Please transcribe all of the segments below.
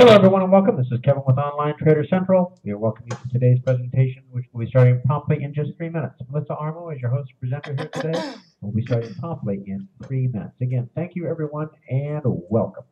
Hello everyone and welcome. This is Kevin with Online Trader Central. We welcome you to today's presentation, which will be starting promptly in just 3 minutes. Melissa Armo is your host and presenter here today. We'll be starting promptly in 3 minutes. Again, thank you everyone and welcome.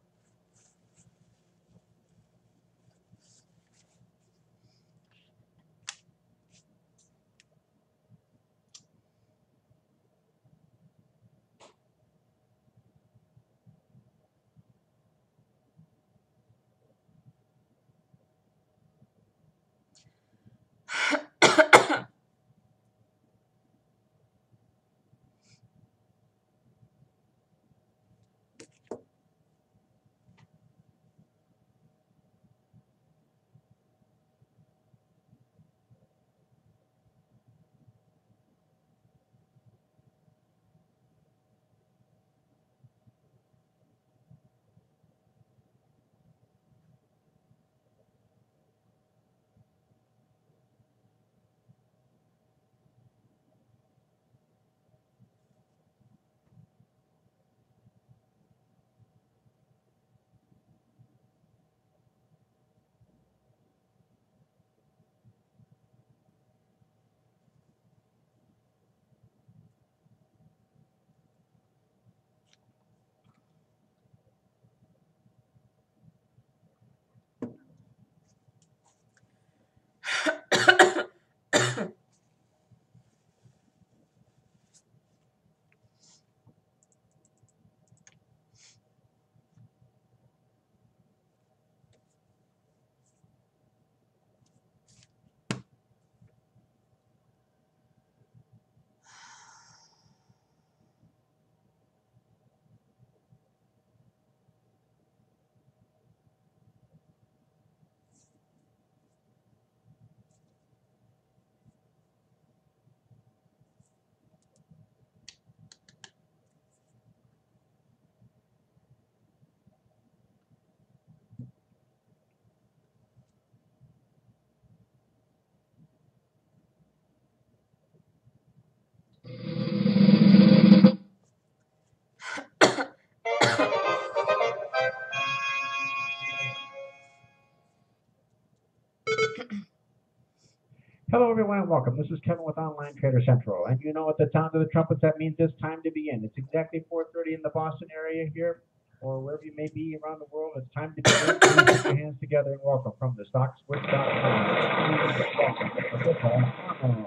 Hello everyone and welcome. This is Kevin with Online Trader Central. And you know, at the sound of the trumpets, that means it's time to begin. It's exactly 4:30 in the Boston area here, or wherever you may be around the world. It's time to begin. Put your hands together and welcome from the StockSwoosh.com.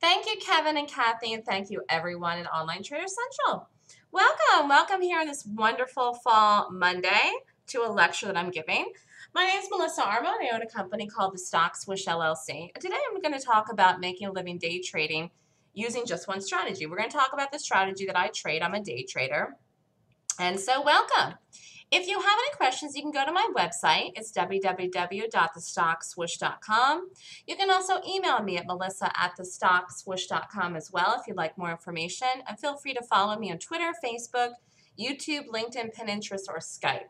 Thank you, Kevin and Kathy, and thank you everyone in Online Trader Central. Welcome, welcome here on this wonderful fall Monday to a lecture that I'm giving. My name is Melissa Armo, and I own a company called The Stock Swoosh LLC. And today I'm going to talk about making a living day trading using just one strategy. We're going to talk about the strategy that I trade. I'm a day trader. And so welcome. If you have any questions, you can go to my website. It's www.thestockswoosh.com. You can also email me at melissa@thestockswoosh.com as well if you'd like more information. And feel free to follow me on Twitter, Facebook, YouTube, LinkedIn, Pinterest, or Skype.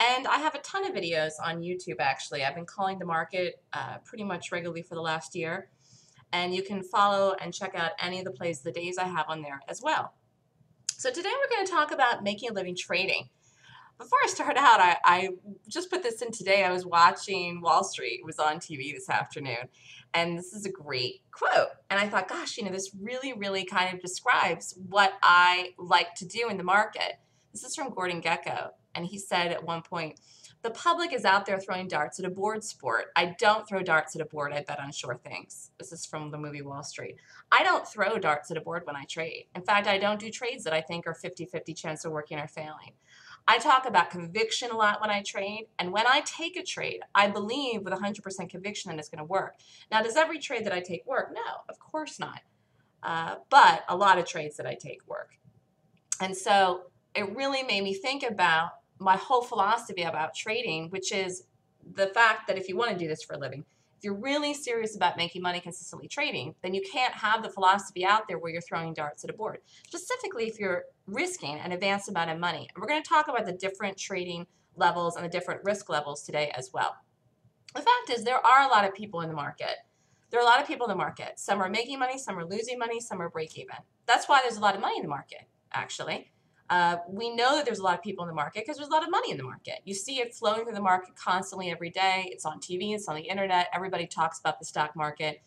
And I have a ton of videos on YouTube, actually. I've been calling the market pretty much regularly for the last year. And you can follow and check out any of the plays of the days I have on there as well. So today we're going to talk about making a living trading. Before I start out, I just put this in today. I was watching Wall Street. It was on TV this afternoon. And this is a great quote. And I thought, gosh, you know, this really, really kind of describes what I like to do in the market. This is from Gordon Gecko. And he said at one point, the public is out there throwing darts at a board sport. I don't throw darts at a board. I bet on sure things. This is from the movie Wall Street. I don't throw darts at a board when I trade. In fact, I don't do trades that I think are 50-50 chance of working or failing. I talk about conviction a lot when I trade. And when I take a trade, I believe with 100% conviction that it's going to work. Now, does every trade that I take work? No, of course not. But a lot of trades that I take work. And so it really made me think about my whole philosophy about trading, which is the fact that if you want to do this for a living, if you're really serious about making money consistently trading, then you can't have the philosophy out there where you're throwing darts at a board, specifically if you're risking an advanced amount of money. And we're going to talk about the different trading levels and the different risk levels today as well. The fact is there are a lot of people in the market. There are a lot of people in the market. Some are making money, some are losing money, some are break even. That's why there's a lot of money in the market, actually. We know that there's a lot of people in the market because there's a lot of money in the market. You see it flowing through the market constantly every day. It's on TV. It's on the internet. Everybody talks about the stock market.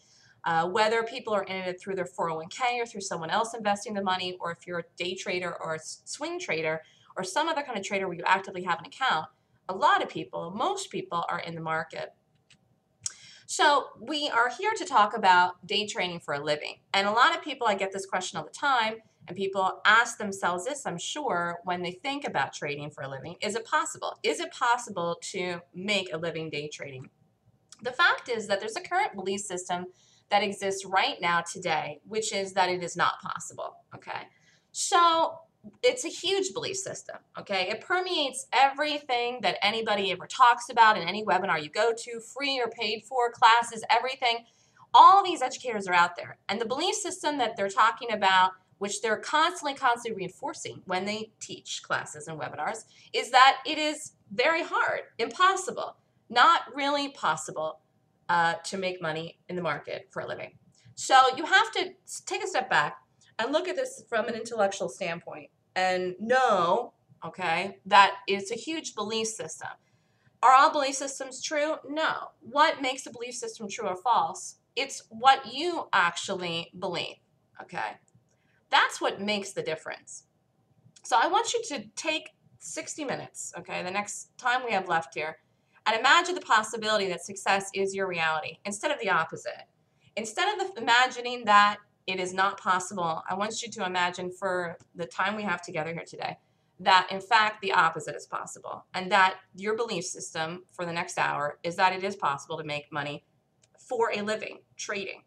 Whether people are in it through their 401k or through someone else investing the money, or if you're a day trader or a swing trader or some other kind of trader where you actively have an account, a lot of people, most people, are in the market. So we are here to talk about day trading for a living. And a lot of people, I get this question all the time, and people ask themselves this, I'm sure, when they think about trading for a living. Is it possible? Is it possible to make a living day trading? The fact is that there's a current belief system that exists right now today, which is that it is not possible, okay? So it's a huge belief system, okay? It permeates everything that anybody ever talks about in any webinar you go to, free or paid for, classes, everything. All these educators are out there. And the belief system that they're talking about, which they're constantly reinforcing when they teach classes and webinars, is that it is very hard, impossible, not really possible to make money in the market for a living. So you have to take a step back and look at this from an intellectual standpoint and know, okay, that it's a huge belief system. Are all belief systems true? No. What makes a belief system true or false? It's what you actually believe, okay? That's what makes the difference. So I want you to take 60 minutes, okay, the next time we have left here, and imagine the possibility that success is your reality instead of the opposite. Instead of imagining that it is not possible, I want you to imagine, for the time we have together here today, that in fact the opposite is possible, and that your belief system for the next hour is that it is possible to make money for a living, trading.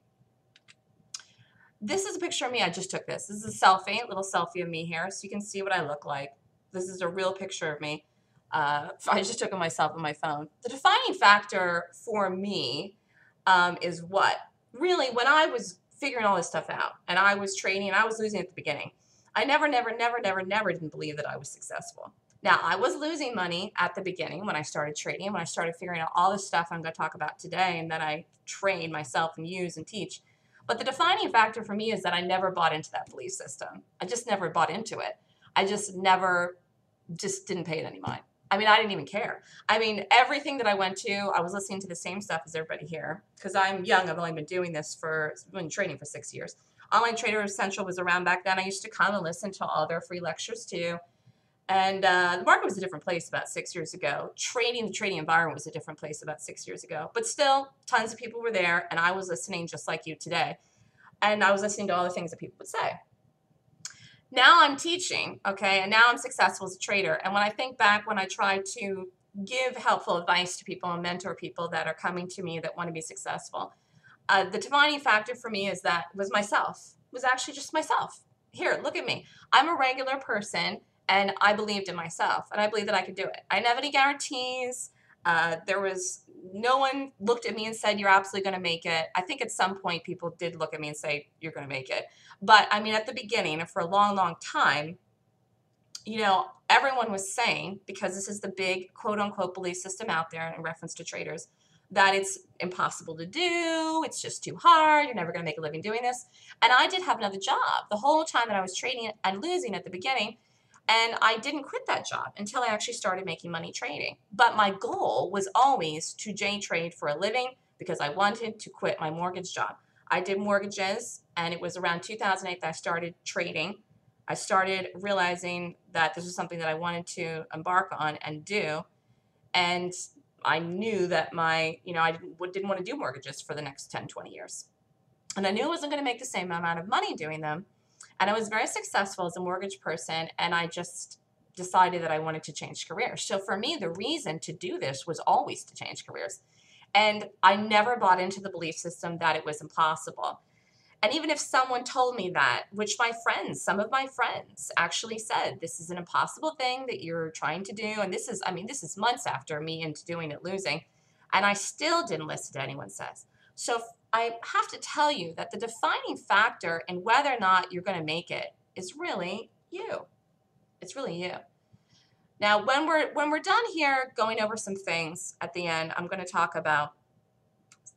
This is a picture of me. I just took this. This is a selfie, a little selfie of me here, so you can see what I look like. This is a real picture of me. I just took it myself on my phone. The defining factor for me is what? Really, when I was figuring all this stuff out and I was trading and I was losing at the beginning, I never didn't believe that I was successful. Now, I was losing money at the beginning when I started trading, when I started figuring out all this stuff I'm going to talk about today and that I train myself and use and teach. But the defining factor for me is that I never bought into that belief system. I just never bought into it. I just never, just didn't pay it any mind. I mean, I didn't even care. I mean, everything that I went to, I was listening to the same stuff as everybody here because I'm young. I've only been doing this for, been trading for 6 years. Online Trader Central was around back then. I used to come and listen to all their free lectures too. And the market was a different place about 6 years ago. The trading environment was a different place about 6 years ago. But still, tons of people were there, and I was listening just like you today. And I was listening to all the things that people would say. Now I'm teaching, okay, and now I'm successful as a trader. And when I think back, when I try to give helpful advice to people and mentor people that are coming to me that want to be successful, the defining factor for me is that was myself. It was actually just myself. Here, look at me. I'm a regular person. And I believed in myself, and I believed that I could do it. I didn't have any guarantees. There was no one looked at me and said, you're absolutely going to make it. I think at some point people did look at me and say, you're going to make it. But I mean, at the beginning and for a long time, you know, everyone was saying, because this is the big quote unquote belief system out there in reference to traders, that it's impossible to do, it's just too hard, you're never going to make a living doing this. And I did have another job the whole time that I was trading and losing at the beginning. And I didn't quit that job until I actually started making money trading. But my goal was always to day trade for a living because I wanted to quit my mortgage job. I did mortgages, and it was around 2008 that I started trading. I started realizing that this was something that I wanted to embark on and do. And I knew that my, you know, I didn't want to do mortgages for the next 10, 20 years. And I knew I wasn't going to make the same amount of money doing them. And I was very successful as a mortgage person, and I just decided that I wanted to change careers. So for me, the reason to do this was always to change careers. And I never bought into the belief system that it was impossible. And even if someone told me that, which my friends, some of my friends actually said, this is an impossible thing that you're trying to do. And this is, I mean, this is months after me into doing it, losing. And I still didn't listen to anyone says. So I have to tell you that the defining factor in whether or not you're going to make it is really you. It's really you. Now, when we're done here going over some things at the end, I'm going to talk about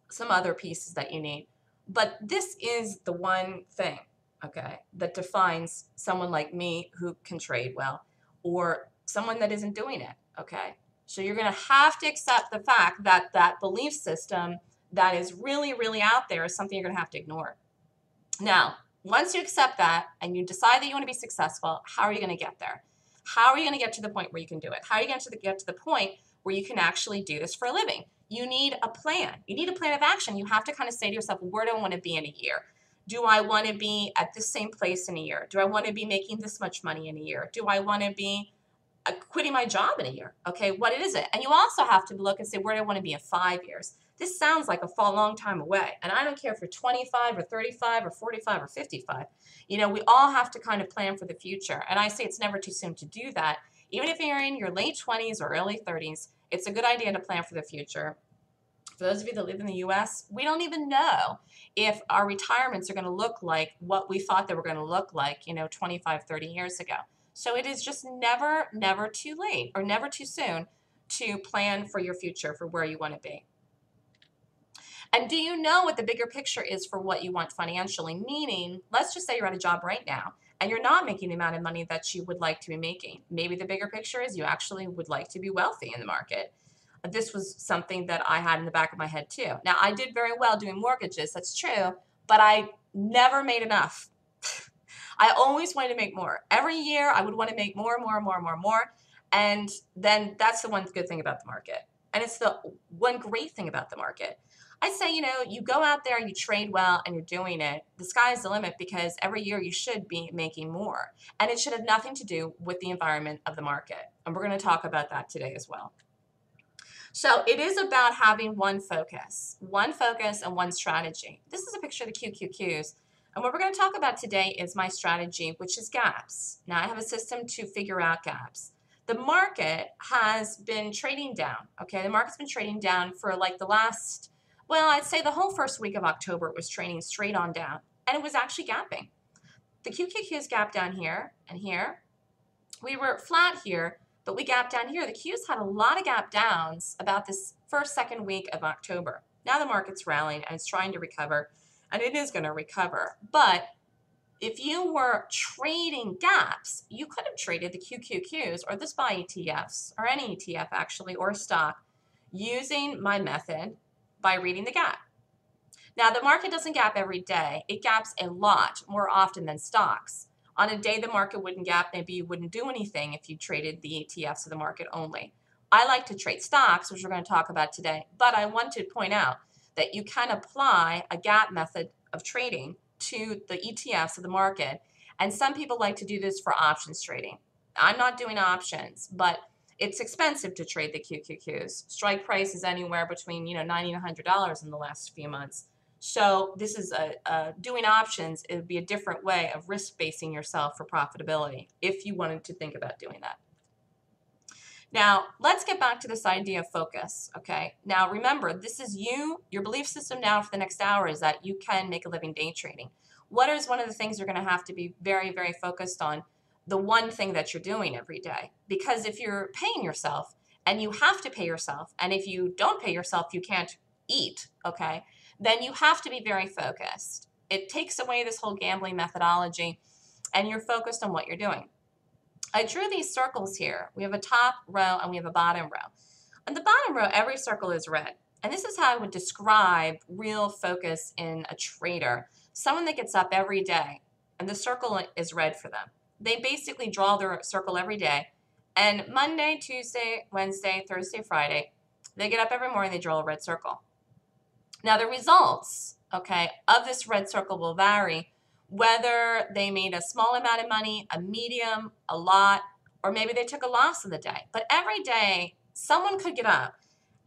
some other pieces that you need. But this is the one thing, okay, that defines someone like me who can trade well or someone that isn't doing it, okay? So you're going to have to accept the fact that that belief system that is really, really out there is something you're going to have to ignore. Now, once you accept that and you decide that you want to be successful, how are you going to get there? How are you going to get to the point where you can do it? How are you going to get to the point where you can actually do this for a living? You need a plan. You need a plan of action. You have to kind of say to yourself, where do I want to be in a year? Do I want to be at the same place in a year? Do I want to be making this much money in a year? Do I want to be quitting my job in a year? Okay, what is it? And you also have to look and say, where do I want to be in 5 years? This sounds like a long time away. And I don't care if you're 25 or 35 or 45 or 55. You know, we all have to kind of plan for the future. And I say it's never too soon to do that. Even if you're in your late 20s or early 30s, it's a good idea to plan for the future. For those of you that live in the U.S., we don't even know if our retirements are going to look like what we thought they were going to look like, you know, 25, 30 years ago. So it is just never, never too late or never too soon to plan for your future, for where you want to be. And do you know what the bigger picture is for what you want financially? Meaning, let's just say you're at a job right now and you're not making the amount of money that you would like to be making. Maybe the bigger picture is you actually would like to be wealthy in the market. This was something that I had in the back of my head too. Now, I did very well doing mortgages, that's true, but I never made enough. I always wanted to make more. Every year, I would want to make more. And then that's the one good thing about the market. And it's the one great thing about the market. I say, you know, you go out there, you trade well, and you're doing it. The sky's the limit, because every year you should be making more. And it should have nothing to do with the environment of the market. And we're going to talk about that today as well. So it is about having one focus and one strategy. This is a picture of the QQQs. And what we're going to talk about today is my strategy, which is gaps. Now, I have a system to figure out gaps. The market has been trading down, okay? The market's been trading down for like the last, well, I'd say the whole first week of October, it was trading straight on down, and it was actually gapping. The QQQs gapped down here and here. We were flat here, but we gapped down here. The Qs had a lot of gap downs about this first, second week of October. Now the market's rallying and it's trying to recover, and it is going to recover. But if you were trading gaps, you could have traded the QQQs or the SPY ETFs or any ETF actually, or stock, using my method by reading the gap. Now, the market doesn't gap every day. It gaps a lot more often than stocks. On a day the market wouldn't gap, maybe you wouldn't do anything if you traded the ETFs of the market only. I like to trade stocks, which we're going to talk about today, but I want to point out that you can apply a gap method of trading to the ETFs of the market, and some people like to do this for options trading. I'm not doing options, but it's expensive to trade the QQQs. Strike price is anywhere between, you know, $90 and $100 in the last few months. So this is doing options. It would be a different way of risk-basing yourself for profitability if you wanted to think about doing that. Now, let's get back to this idea of focus, okay? Now, remember, this is you. Your belief system now for the next hour is that you can make a living day trading. What is one of the things you're going to have to be very, very focused on? The one thing that you're doing every day. Because if you're paying yourself, and you have to pay yourself, and if you don't pay yourself, you can't eat, okay? Then you have to be very focused. It takes away this whole gambling methodology, and you're focused on what you're doing. I drew these circles here. We have a top row and we have a bottom row. On the bottom row, every circle is red. And this is how I would describe real focus in a trader. Someone that gets up every day, and the circle is red for them. They basically draw their circle every day. And Monday, Tuesday, Wednesday, Thursday, Friday, they get up every morning, they draw a red circle. Now the results, okay, of this red circle will vary whether they made a small amount of money, a medium, a lot, or maybe they took a loss in the day. But every day, someone could get up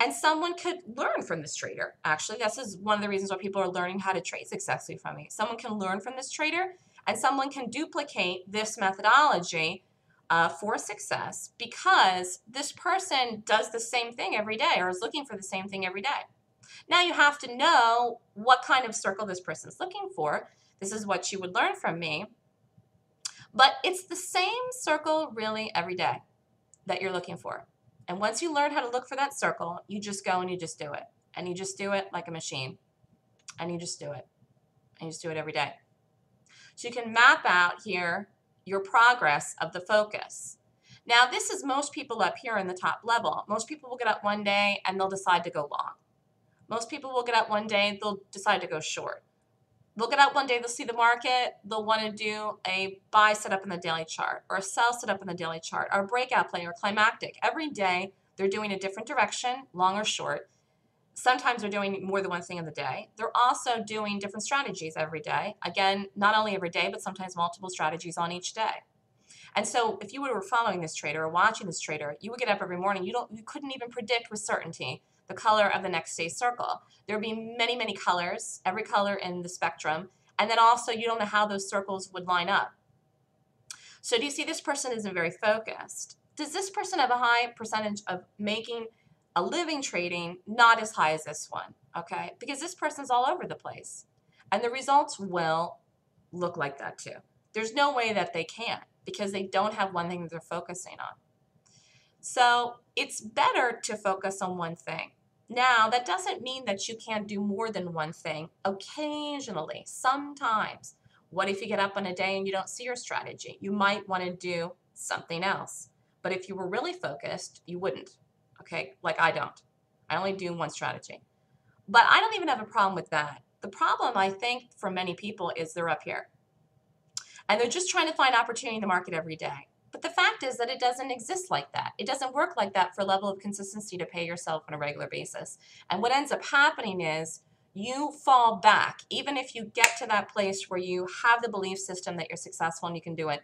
and someone could learn from this trader. Actually, this is one of the reasons why people are learning how to trade successfully from me. Someone can learn from this trader and someone can duplicate this methodology for success, because this person does the same thing every day or is looking for the same thing every day. Now you have to know what kind of circle this person's looking for. This is what you would learn from me. But it's the same circle really every day that you're looking for. And once you learn how to look for that circle, you just go and you just do it. And you just do it like a machine. And you just do it. And you just do it every day. So you can map out here your progress of the focus. Now, this is most people up here in the top level. Most people will get up one day and they'll decide to go long. Most people will get up one day, they'll decide to go short. They'll get up one day, they'll see the market, they'll want to do a buy setup in the daily chart or a sell setup in the daily chart or a breakout play or climactic. Every day they're doing a different direction, long or short. Sometimes they're doing more than one thing in the day. They're also doing different strategies every day. Again, not only every day, but sometimes multiple strategies on each day. And so if you were following this trader or watching this trader, you would get up every morning. You couldn't even predict with certainty the color of the next day's circle. There would be many, many colors, every color in the spectrum. And then also you don't know how those circles would line up. So do you see this person isn't very focused? Does this person have a high percentage of making a living trading? Not as high as this one, okay? Because this person's all over the place. And the results will look like that too. There's no way that they can't because they don't have one thing that they're focusing on. So it's better to focus on one thing. Now, that doesn't mean that you can't do more than one thing occasionally, sometimes. What if you get up on a day and you don't see your strategy? You might want to do something else. But if you were really focused, you wouldn't. Okay, like I don't. I only do one strategy. But I don't even have a problem with that. The problem, I think, for many people is they're up here. And they're just trying to find opportunity in the market every day. But the fact is that it doesn't exist like that. It doesn't work like that for a level of consistency to pay yourself on a regular basis. And what ends up happening is you fall back. Even if you get to that place where you have the belief system that you're successful and you can do it,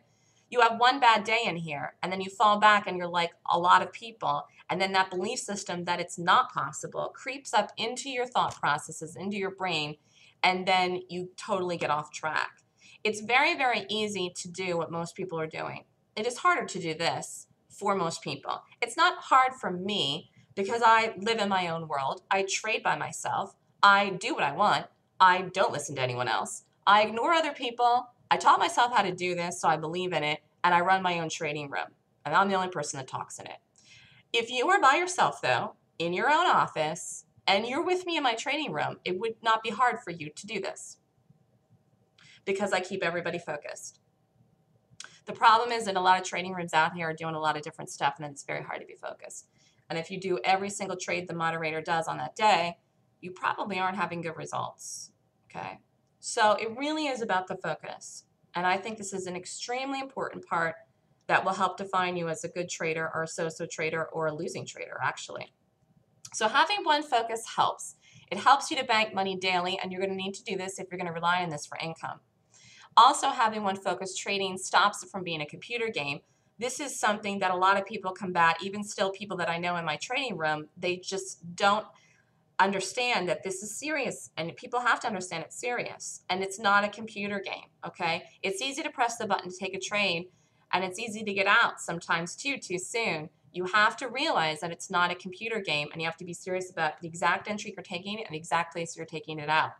you have one bad day in here, and then you fall back and you're like a lot of people, and then that belief system that it's not possible creeps up into your thought processes, into your brain, and then you totally get off track. It's very, very easy to do what most people are doing. It is harder to do this for most people. It's not hard for me because I live in my own world. I trade by myself. I do what I want. I don't listen to anyone else. I ignore other people. I taught myself how to do this, so I believe in it, and I run my own trading room, and I'm the only person that talks in it. If you were by yourself, though, in your own office, and you're with me in my trading room, it would not be hard for you to do this because I keep everybody focused. The problem is that a lot of trading rooms out here are doing a lot of different stuff, and it's very hard to be focused. And if you do every single trade the moderator does on that day, you probably aren't having good results, okay? So it really is about the focus, and I think this is an extremely important part that will help define you as a good trader or a so-so trader or a losing trader, actually. So having one focus helps. It helps you to bank money daily, and you're going to need to do this if you're going to rely on this for income. Also, having one focus trading stops it from being a computer game. This is something that a lot of people combat, even still people that I know in my trading room. They just don't understand that this is serious, and people have to understand it's serious and it's not a computer game, okay? It's easy to press the button to take a trade, and it's easy to get out sometimes too soon. You have to realize that it's not a computer game, and you have to be serious about the exact entry you're taking and the exact place you're taking it out.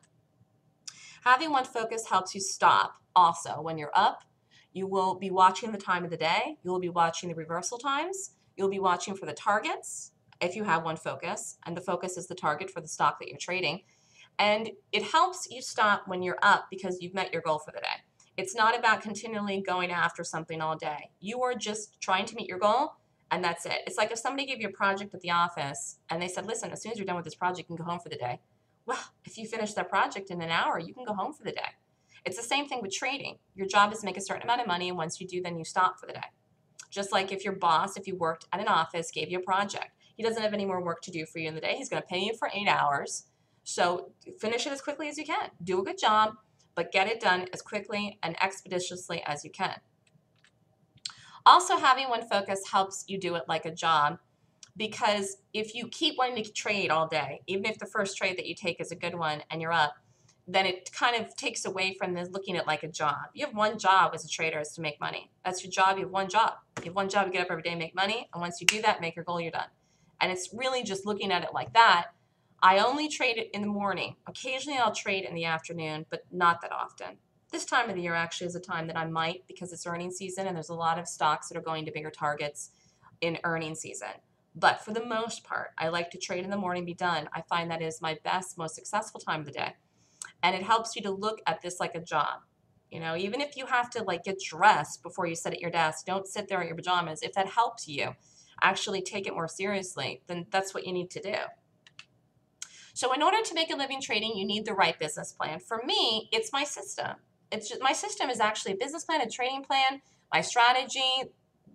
Having one focus helps you stop also. When you're up, you will be watching the time of the day. You will be watching the reversal times. You'll be watching for the targets. If you have one focus, and the focus is the target for the stock that you're trading. And it helps you stop when you're up because you've met your goal for the day. It's not about continually going after something all day. You are just trying to meet your goal, and that's it. It's like if somebody gave you a project at the office and they said, listen, as soon as you're done with this project, you can go home for the day. Well, if you finish that project in an hour, you can go home for the day. It's the same thing with trading. Your job is to make a certain amount of money, and once you do, then you stop for the day. Just like if your boss, if you worked at an office, gave you a project. He doesn't have any more work to do for you in the day. He's going to pay you for 8 hours. So finish it as quickly as you can. Do a good job, but get it done as quickly and expeditiously as you can. Also, having one focus helps you do it like a job, because if you keep wanting to trade all day, even if the first trade that you take is a good one and you're up, then it kind of takes away from this looking at it like a job. You have one job as a trader is to make money. That's your job. You have one job. You have one job to get up every day and make money. And once you do that, make your goal, you're done. And it's really just looking at it like that. I only trade it in the morning. Occasionally I'll trade in the afternoon, but not that often. This time of the year actually is a time that I might, because it's earnings season and there's a lot of stocks that are going to bigger targets in earnings season. But for the most part, I like to trade in the morning, be done. I find that is my best, most successful time of the day. And it helps you to look at this like a job. You know, even if you have to like get dressed before you sit at your desk, don't sit there in your pajamas. If that helps you actually take it more seriously, then that's what you need to do. So in order to make a living trading, you need the right business plan. For me, it's my system. It's just, my system is actually a business plan, a trading plan, my strategy,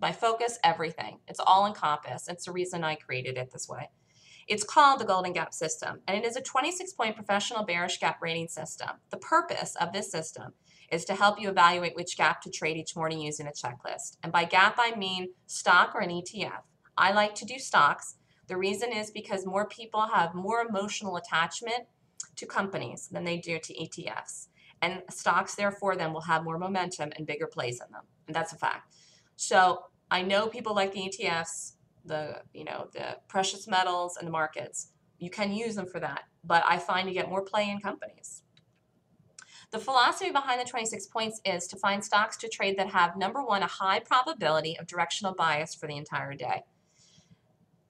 my focus, everything. It's all encompassed. It's the reason I created it this way. It's called the Golden Gap System, and it is a 26-point professional bearish gap rating system. The purpose of this system is to help you evaluate which gap to trade each morning using a checklist. And by gap, I mean stock or an ETF. I like to do stocks. The reason is because more people have more emotional attachment to companies than they do to ETFs. And stocks, therefore, then will have more momentum and bigger plays in them. And that's a fact. So I know people like the ETFs, the precious metals and the markets. You can use them for that, but I find you get more play in companies. The philosophy behind the 26 points is to find stocks to trade that have, number one, a high probability of directional bias for the entire day.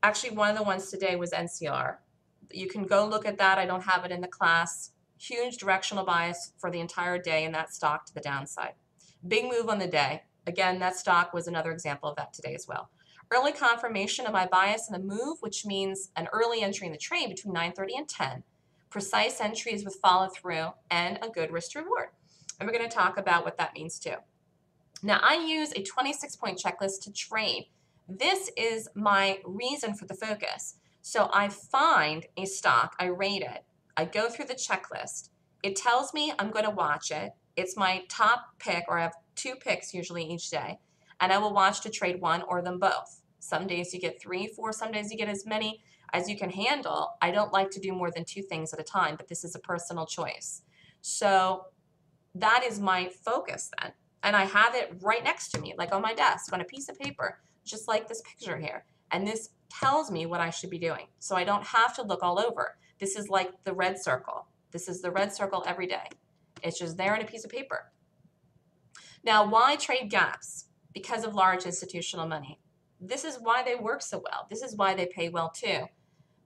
Actually, one of the ones today was NCR. You can go look at that. I don't have it in the class. Huge directional bias for the entire day in that stock to the downside. Big move on the day. Again, that stock was another example of that today as well. Early confirmation of my bias in the move, which means an early entry in the trade between 9:30 and 10. Precise entries with follow-through and a good risk to reward. And we're going to talk about what that means too. Now, I use a 26-point checklist to trade. This is my reason for the focus. So I find a stock, I rate it, I go through the checklist. It tells me I'm going to watch it. It's my top pick, or I have two picks usually each day. And I will watch to trade one or them both. Some days you get three, four, some days you get as many as you can handle. I don't like to do more than two things at a time, but this is a personal choice. So that is my focus then. And I have it right next to me, like on my desk, on a piece of paper, just like this picture here. And this tells me what I should be doing. So I don't have to look all over. This is like the red circle. This is the red circle every day. It's just there on a piece of paper. Now, why trade gaps? Because of large institutional money. This is why they work so well. This is why they pay well too,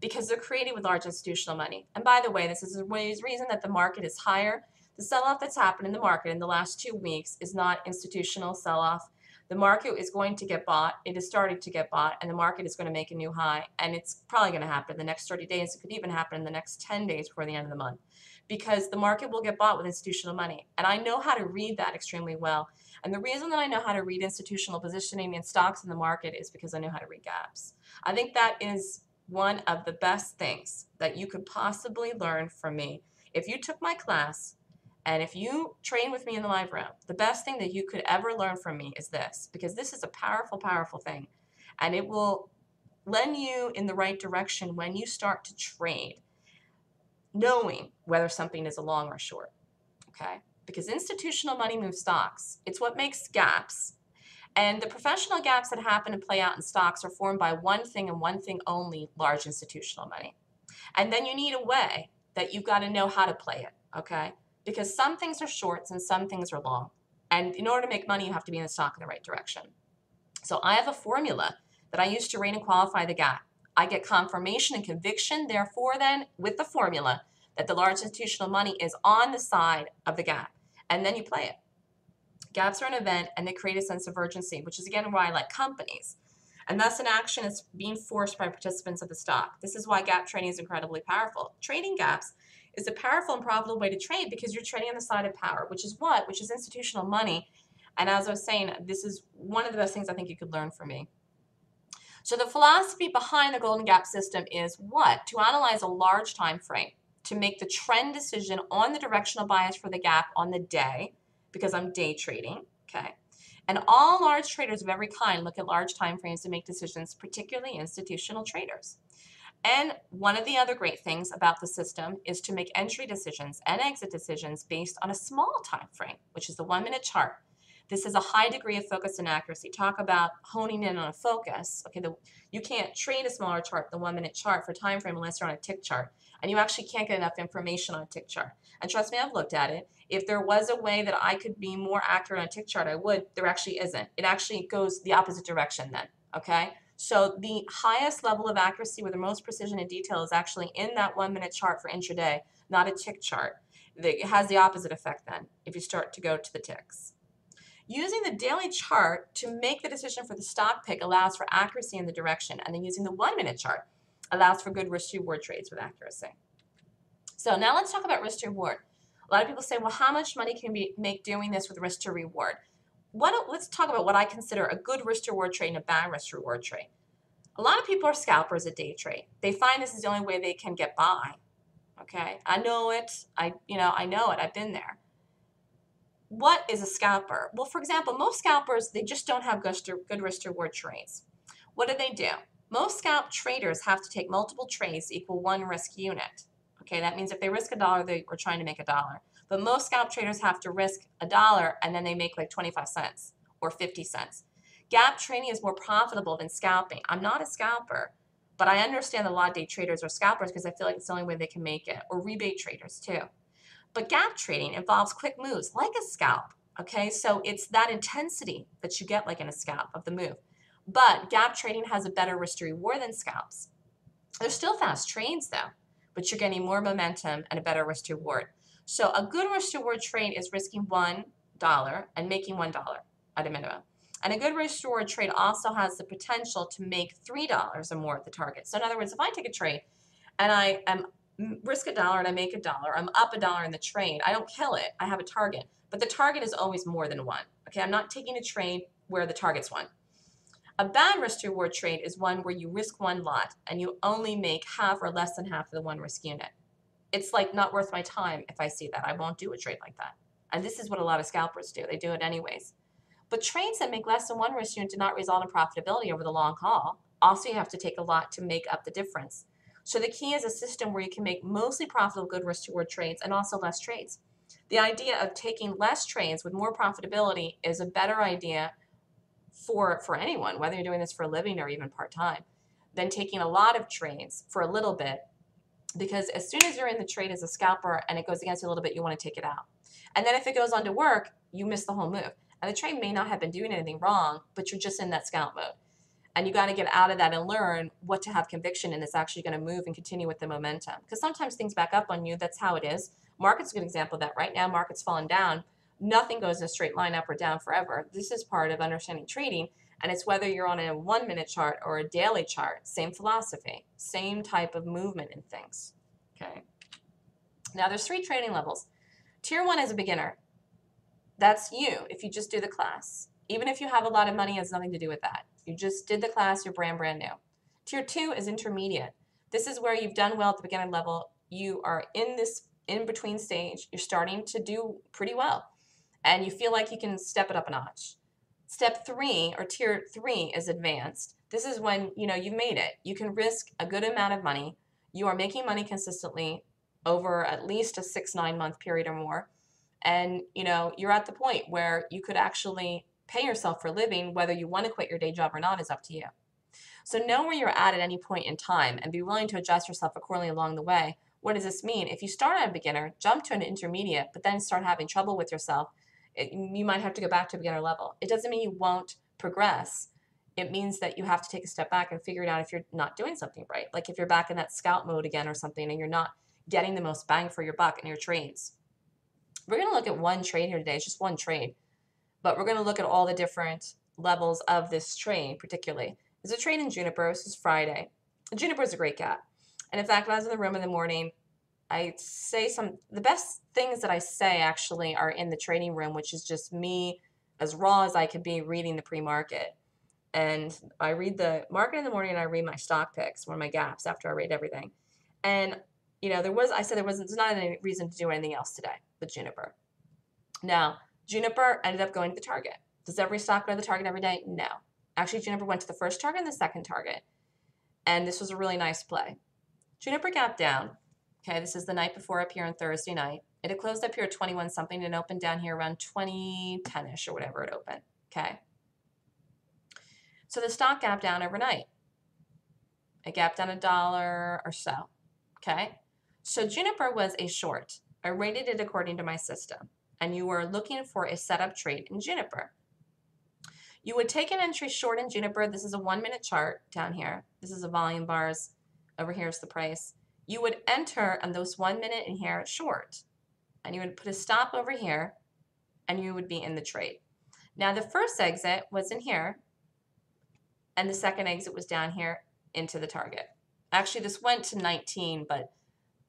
because they're created with large institutional money. And by the way, this is the reason that the market is higher. The sell-off that's happened in the market in the last 2 weeks is not institutional sell-off. The market is going to get bought. It has started to get bought, and the market is going to make a new high, and it's probably going to happen in the next 30 days. It could even happen in the next 10 days before the end of the month, because the market will get bought with institutional money. And I know how to read that extremely well. And the reason that I know how to read institutional positioning in stocks in the market is because I know how to read gaps. I think that is one of the best things that you could possibly learn from me. If you took my class and if you train with me in the live room, the best thing that you could ever learn from me is this, because this is a powerful, powerful thing. And it will lend you in the right direction when you start to trade, knowing whether something is a long or short, okay? Because institutional money moves stocks. It's what makes gaps. And the professional gaps that happen and play out in stocks are formed by one thing and one thing only, large institutional money. And then you need a way that you've got to know how to play it, okay? Because some things are shorts and some things are long. And in order to make money, you have to be in the stock in the right direction. So I have a formula that I use to rate and qualify the gap. I get confirmation and conviction, therefore then, with the formula, that the large institutional money is on the side of the gap, and then you play it. Gaps are an event, and they create a sense of urgency, which is again why I like companies. And thus an action is being forced by participants of the stock. This is why gap trading is incredibly powerful. Trading gaps is a powerful and profitable way to trade because you're trading on the side of power, which is what? Which is institutional money. And as I was saying, this is one of the best things I think you could learn from me. So the philosophy behind the Golden Gap System is what? To analyze a large time frame, to make the trend decision on the directional bias for the gap on the day, because I'm day trading, okay? And all large traders of every kind look at large time frames to make decisions, particularly institutional traders. And one of the other great things about the system is to make entry decisions and exit decisions based on a small time frame, which is the 1-minute chart. This is a high degree of focus and accuracy. Talk about honing in on a focus. Okay, you can't trade a smaller chart, the 1-minute chart, for time frame unless you're on a tick chart. And you actually can't get enough information on a tick chart. And trust me, I've looked at it. If there was a way that I could be more accurate on a tick chart, I would. There actually isn't. It actually goes the opposite direction then, okay? So the highest level of accuracy with the most precision and detail is actually in that 1-minute chart for intraday, not a tick chart. It has the opposite effect then if you start to go to the ticks. Using the daily chart to make the decision for the stock pick allows for accuracy in the direction, and then using the 1-minute chart allows for good risk-reward trades with accuracy. So now let's talk about risk-reward. A lot of people say, well, how much money can we make doing this with risk to reward? Let's talk about what I consider a good risk-reward trade and a bad risk-reward trade. A lot of people are scalpers at day trade. They find this is the only way they can get by. Okay, I know it. I know it. I've been there. What is a scalper? Well, for example, most scalpers, they just don't have good risk-reward trades. What do? Most scalp traders have to take multiple trades equal one risk unit. Okay, that means if they risk $1, they were trying to make $1. But most scalp traders have to risk $1 and then they make like 25 cents or 50 cents. Gap trading is more profitable than scalping. I'm not a scalper, but I understand that a lot of day traders are scalpers because I feel like it's the only way they can make it, or rebate traders too. But gap trading involves quick moves, like a scalp, okay? So it's that intensity that you get like in a scalp of the move. But gap trading has a better risk to reward than scalps. They're still fast trades though, but you're getting more momentum and a better risk to reward. So a good risk to reward trade is risking $1 and making $1 at a minimum. And a good risk to reward trade also has the potential to make $3 or more at the target. So in other words, if I take a trade and I am risk $1 and I make $1, I'm up $1 in the trade. I don't kill it. I have a target, but the target is always more than one. Okay, I'm not taking a trade where the target's one. A bad risk to reward trade is one where you risk one lot and you only make half or less than half of the one risk unit. It's like not worth my time if I see that. I won't do a trade like that. And this is what a lot of scalpers do. They do it anyways. But trades that make less than one risk unit do not result in profitability over the long haul. Also, you have to take a lot to make up the difference. So the key is a system where you can make mostly profitable good risk-reward trades and also less trades. The idea of taking less trades with more profitability is a better idea for anyone, whether you're doing this for a living or even part-time, than taking a lot of trades for a little bit, because as soon as you're in the trade as a scalper and it goes against you a little bit, you want to take it out. And then if it goes on to work, you miss the whole move. And the trade may not have been doing anything wrong, but you're just in that scalp mode. And you got to get out of that and learn what to have conviction in. It's actually going to move and continue with the momentum. Because sometimes things back up on you. That's how it is. Market's a good example of that. Right now, market's falling down. Nothing goes in a straight line up or down forever. This is part of understanding trading. And it's whether you're on a 1-minute chart or a daily chart. Same philosophy. Same type of movement in things. Okay. Now, there's 3 trading levels. Tier 1 is a beginner. That's you if you just do the class. Even if you have a lot of money, it has nothing to do with that. You just did the class, you're brand new. Tier 2 is intermediate. This is where you've done well at the beginner level. You are in this in-between stage. You're starting to do pretty well. And you feel like you can step it up a notch. Step 3 or tier 3 is advanced. This is when you know you've made it. You can risk a good amount of money. You are making money consistently over at least a 6-9 month period or more. And you know, you're at the point where you could actually pay yourself for a living. Whether you want to quit your day job or not is up to you. So know where you're at any point in time and be willing to adjust yourself accordingly along the way. What does this mean? If you start at a beginner, jump to an intermediate, but then start having trouble with yourself, you might have to go back to beginner level. It doesn't mean you won't progress. It means that you have to take a step back and figure it out if you're not doing something right. Like if you're back in that scout mode again or something and you're not getting the most bang for your buck in your trades. We're going to look at one trade here today. It's just one trade. But we're going to look at all the different levels of this trade, particularly. There's a trade in Juniper. This is Friday. Juniper is a great gap. And in fact, when I was in the room in the morning, I say the best things that I say actually are in the trading room, which is just me as raw as I could be reading the pre-market. And I read the market in the morning and I read my stock picks, one of my gaps, after I read everything. And, you know, there's not any reason to do anything else today with Juniper. Now, Juniper ended up going to the target. Does every stock go to the target every day? No. Actually, Juniper went to the first target and the second target. And this was a really nice play. Juniper gapped down. Okay, this is the night before up here on Thursday night. It had closed up here at 21 something and opened down here around 2010-ish or whatever it opened. Okay. So the stock gapped down overnight. It gapped down $1 or so. Okay. So Juniper was a short. I rated it according to my system. And you were looking for a setup trade in Juniper. You would take an entry short in Juniper. This is a 1-minute chart down here. This is the volume bars. Over here is the price. You would enter on those 1 minute in here short. and you would put a stop over here, and you would be in the trade. Now the first exit was in here, and the second exit was down here into the target. Actually, this went to 19, but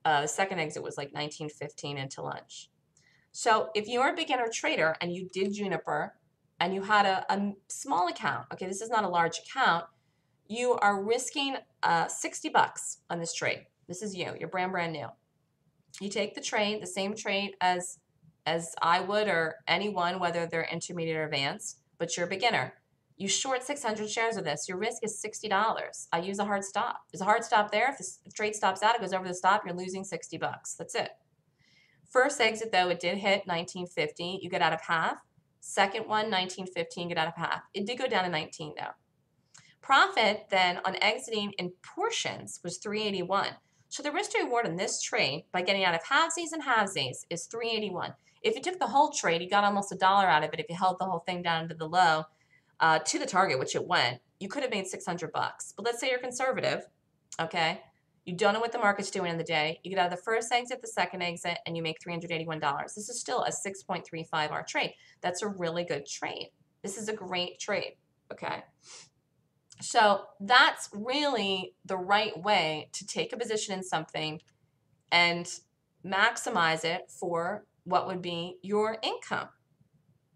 the second exit was like 19.15 into lunch. So if you are a beginner trader and you did Juniper and you had a small account, okay, this is not a large account, you are risking 60 bucks on this trade. This is you, you're brand new. You take the trade, the same trade as I would or anyone, whether they're intermediate or advanced, but you're a beginner. You short 600 shares of this. Your risk is $60. I use a hard stop. There's a hard stop there. If the trade stops out, it goes over the stop, you're losing 60 bucks. That's it. First exit, though, it did hit 19.50. You get out of half. Second one, 19.15, get out of half. It did go down to 19, though. Profit, then, on exiting in portions was 381. So the risk to reward on this trade by getting out of halvesies and halvesies is 381. If you took the whole trade, you got almost $1 out of it. If you held the whole thing down to the low, to the target, which it went, you could have made 600 bucks. But let's say you're conservative, okay? You don't know what the market's doing in the day. You get out of the first exit, the second exit, and you make $381. This is still a 6.35-hour trade. That's a really good trade. This is a great trade, okay? So that's really the right way to take a position in something and maximize it for what would be your income.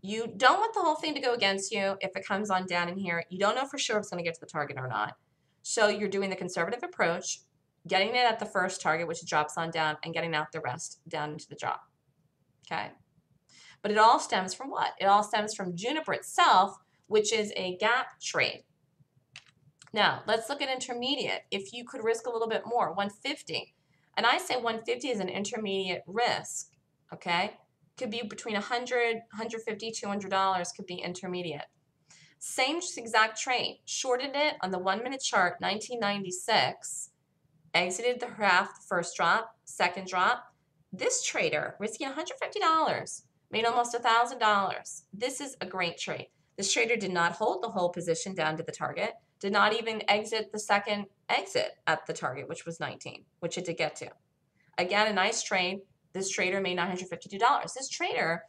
You don't want the whole thing to go against you if it comes on down in here. You don't know for sure if it's going to get to the target or not. So you're doing the conservative approach, getting it at the first target, which drops on down, and getting out the rest down into the drop. Okay? But it all stems from what? It all stems from Juniper itself, which is a gap trade. Now, let's look at intermediate. If you could risk a little bit more, 150. And I say 150 is an intermediate risk, okay? Could be between $100, $150, $200 could be intermediate. Same exact trade. Shorted it on the 1-minute chart, 1996. Exited the half, the first drop, second drop. This trader, risking $150, made almost $1,000. This is a great trade. This trader did not hold the whole position down to the target, did not even exit the second exit at the target, which was 19, which it did get to. Again, a nice trade. This trader made $952. This trader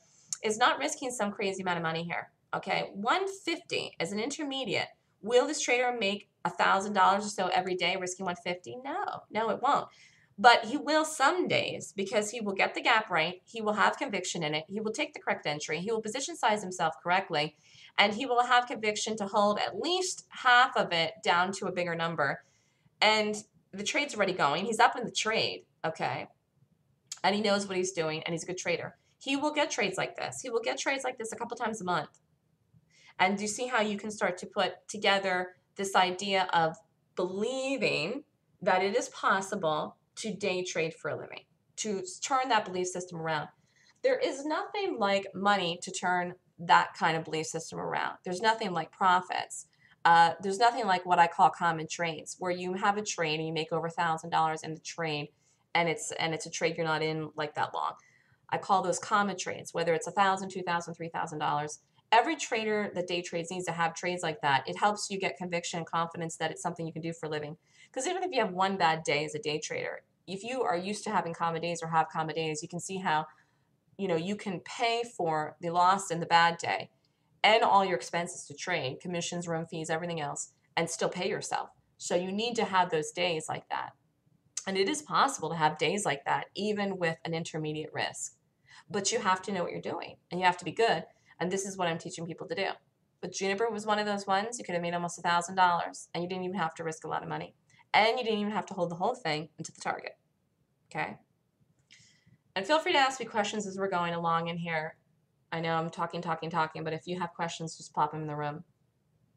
is not risking some crazy amount of money here. Okay, 150 as an intermediate. Will this trader make $1,000 or so every day risking 150? No, it won't. But he will some days because he will get the gap right. He will have conviction in it. He will take the correct entry. He will position size himself correctly. And he will have conviction to hold at least half of it down to a bigger number. And the trade's already going. He's up in the trade, okay? And he knows what he's doing, and he's a good trader. He will get trades like this. He will get trades like this a couple times a month. And do you see how you can start to put together this idea of believing that it is possible to day trade for a living, to turn that belief system around? There is nothing like money to turn that kind of belief system around. There's nothing like profits. There's nothing like what I call common trades, where you have a trade and you make over $1,000 in the trade, and it's a trade you're not in like that long. I call those common trades, whether it's $1,000, $2,000, $3,000. Every trader that day trades needs to have trades like that. It helps you get conviction and confidence that it's something you can do for a living. Because even if you have one bad day as a day trader, if you are used to having common days or have common days, you can see how you can pay for the loss and the bad day and all your expenses to trade, commissions, room fees, everything else, and still pay yourself. So you need to have those days like that. And it is possible to have days like that, even with an intermediate risk. But you have to know what you're doing, and you have to be good. And this is what I'm teaching people to do. But Juniper was one of those ones. You could have made almost $1,000, and you didn't even have to risk a lot of money. And you didn't even have to hold the whole thing into the target. Okay? And feel free to ask me questions as we're going along in here. I know I'm talking, but if you have questions, just pop them in the room.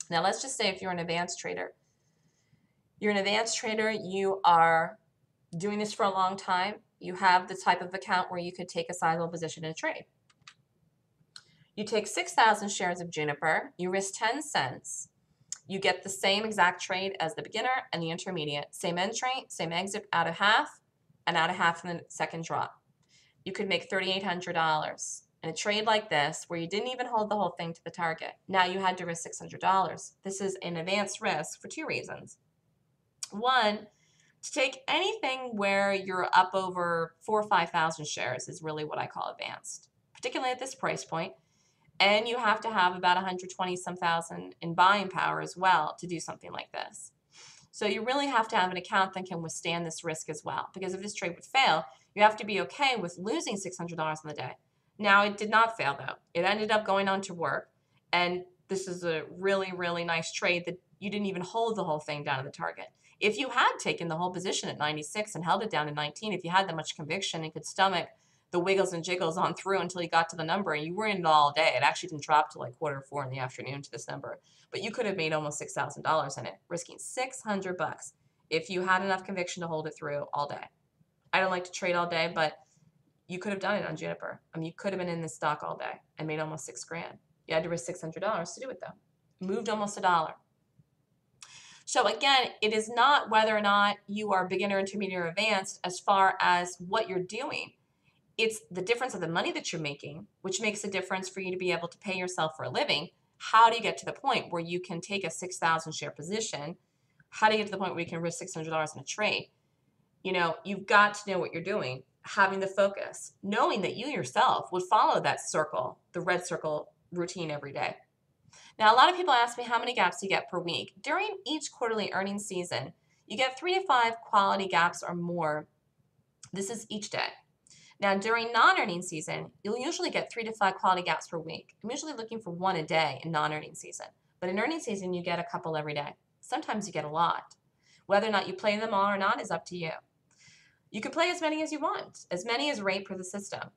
Now let's just say if you're an advanced trader. You're an advanced trader. You are doing this for a long time. You have the type of account where you could take a sizable position in a trade. You take 6,000 shares of Juniper. You risk 10 cents. You get the same exact trade as the beginner and the intermediate. Same entry, same exit out of half, and out of half in the second drop. You could make $3,800 in a trade like this where you didn't even hold the whole thing to the target. Now you had to risk $600. This is an advanced risk for two reasons. One, to take anything where you're up over 4,000 or 5,000 shares is really what I call advanced, particularly at this price point. And you have to have about 120 some thousand in buying power as well to do something like this. So you really have to have an account that can withstand this risk as well, because if this trade would fail, you have to be okay with losing $600 on the day. Now, it did not fail, though. It ended up going on to work, and this is a really, really nice trade that you didn't even hold the whole thing down to the target. If you had taken the whole position at 96 and held it down to 19, if you had that much conviction and could stomach the wiggles and jiggles on through until you got to the number, and you were in it all day. It actually didn't drop till like 4:15 in the afternoon to this number, but you could have made almost $6,000 in it, risking $600 if you had enough conviction to hold it through all day. I don't like to trade all day, but you could have done it on Juniper. I mean, you could have been in this stock all day and made almost $6 grand. You had to risk $600 to do it, though. Moved almost $1. So again, it is not whether or not you are beginner, intermediate, or advanced as far as what you're doing. It's the difference of the money that you're making, which makes a difference for you to be able to pay yourself for a living. How do you get to the point where you can take a 6,000 share position? How do you get to the point where you can risk $600 in a trade? You know, you've got to know what you're doing, having the focus, knowing that you yourself would follow that circle, the red circle routine every day. Now, a lot of people ask me how many gaps you get per week. During each quarterly earnings season, you get 3 to 5 quality gaps or more. This is each day. Now, during non-earning season, you'll usually get 3 to 5 quality gaps per week. I'm usually looking for one a day in non-earning season. But in earning season, you get a couple every day. Sometimes you get a lot. Whether or not you play them all or not is up to you. You can play as many as you want, as many as rate per the system.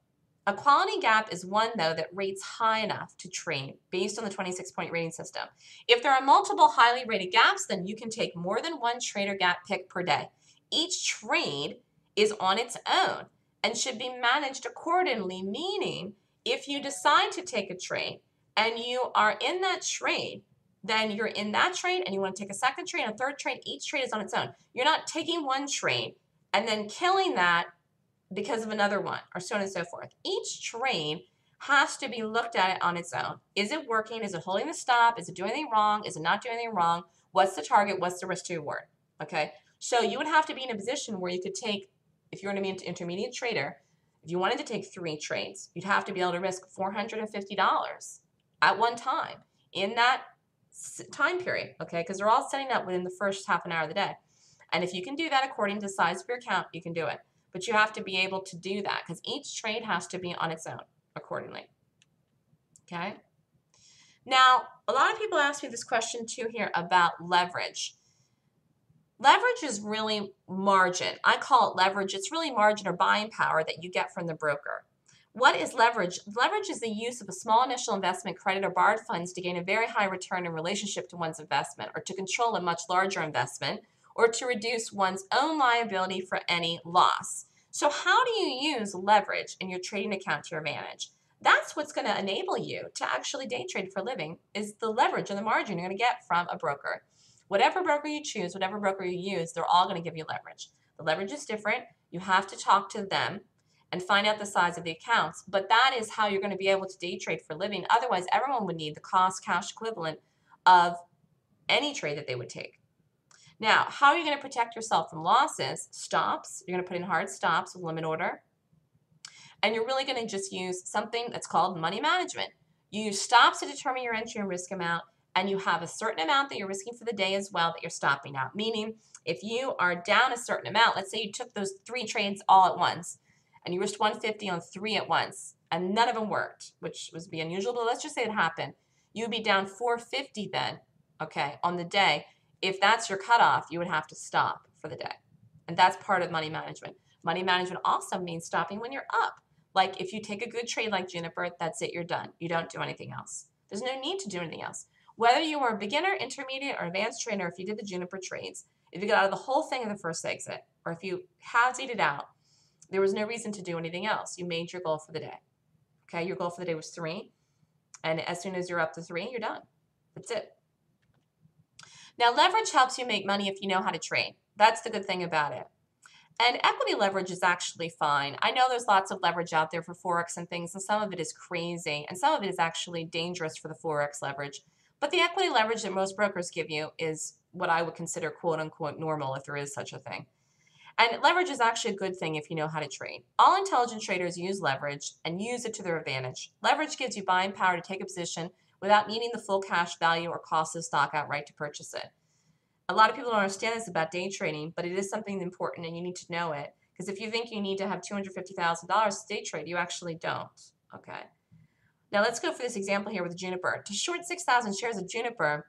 A quality gap is one, though, that rates high enough to trade based on the 26-point rating system. If there are multiple highly rated gaps, then you can take more than one trader gap pick per day. Each trade is on its own and should be managed accordingly, meaning if you decide to take a trade and you are in that trade, then you're in that trade and you want to take a second trade and a third trade. Each trade is on its own. You're not taking one trade and then killing that because of another one, or so on and so forth. Each trade has to be looked at on its own. Is it working? Is it holding the stop? Is it doing anything wrong? Is it not doing anything wrong? What's the target? What's the risk to reward? Okay, so you would have to be in a position where you could take, if you're an intermediate trader, if you wanted to take 3 trades, you'd have to be able to risk $450 at one time in that time period, okay? Because they're all setting up within the first half an hour of the day. And if you can do that according to the size of your account, you can do it. But you have to be able to do that because each trade has to be on its own accordingly, okay? Now, a lot of people ask me this question too here about leverage. Leverage is really margin. I call it leverage. It's really margin or buying power that you get from the broker. What is leverage? Leverage is the use of a small initial investment, credit, or borrowed funds to gain a very high return in relationship to one's investment, or to control a much larger investment, or to reduce one's own liability for any loss. So how do you use leverage in your trading account to your advantage? That's what's going to enable you to actually day trade for a living, is the leverage and the margin you're going to get from a broker. Whatever broker you choose, whatever broker you use, they're all going to give you leverage. The leverage is different. You have to talk to them and find out the size of the accounts, but that is how you're going to be able to day trade for a living. Otherwise, everyone would need the cost cash equivalent of any trade that they would take. Now, how are you going to protect yourself from losses? Stops. You're going to put in hard stops with limit order. And you're really going to just use something that's called money management. You use stops to determine your entry and risk amount. And you have a certain amount that you're risking for the day as well that you're stopping out. Meaning, if you are down a certain amount, let's say you took those 3 trades all at once, and you risked $150 on 3 at once, and none of them worked, which would be unusual, but let's just say it happened. You would be down $450 then, okay, on the day. If that's your cutoff, you would have to stop for the day. And that's part of money management. Money management also means stopping when you're up. Like if you take a good trade like Juniper, that's it, you're done. You don't do anything else. There's no need to do anything else. Whether you were a beginner, intermediate, or advanced trader, if you did the Juniper trades, if you got out of the whole thing in the first exit, or if you halvesied it out, there was no reason to do anything else. You made your goal for the day. Okay, your goal for the day was 3, and as soon as you're up to 3, you're done. That's it. Now, leverage helps you make money if you know how to trade. That's the good thing about it. And equity leverage is actually fine. I know there's lots of leverage out there for Forex and things, and some of it is crazy, and some of it is actually dangerous for the Forex leverage. But the equity leverage that most brokers give you is what I would consider quote-unquote normal, if there is such a thing. And leverage is actually a good thing if you know how to trade. All intelligent traders use leverage and use it to their advantage. Leverage gives you buying power to take a position without needing the full cash value or cost of the stock outright to purchase it. A lot of people don't understand this about day trading, but it is something important and you need to know it. Because if you think you need to have $250,000 to day trade, you actually don't. Okay. Now let's go for this example here with Juniper. To short 6,000 shares of Juniper,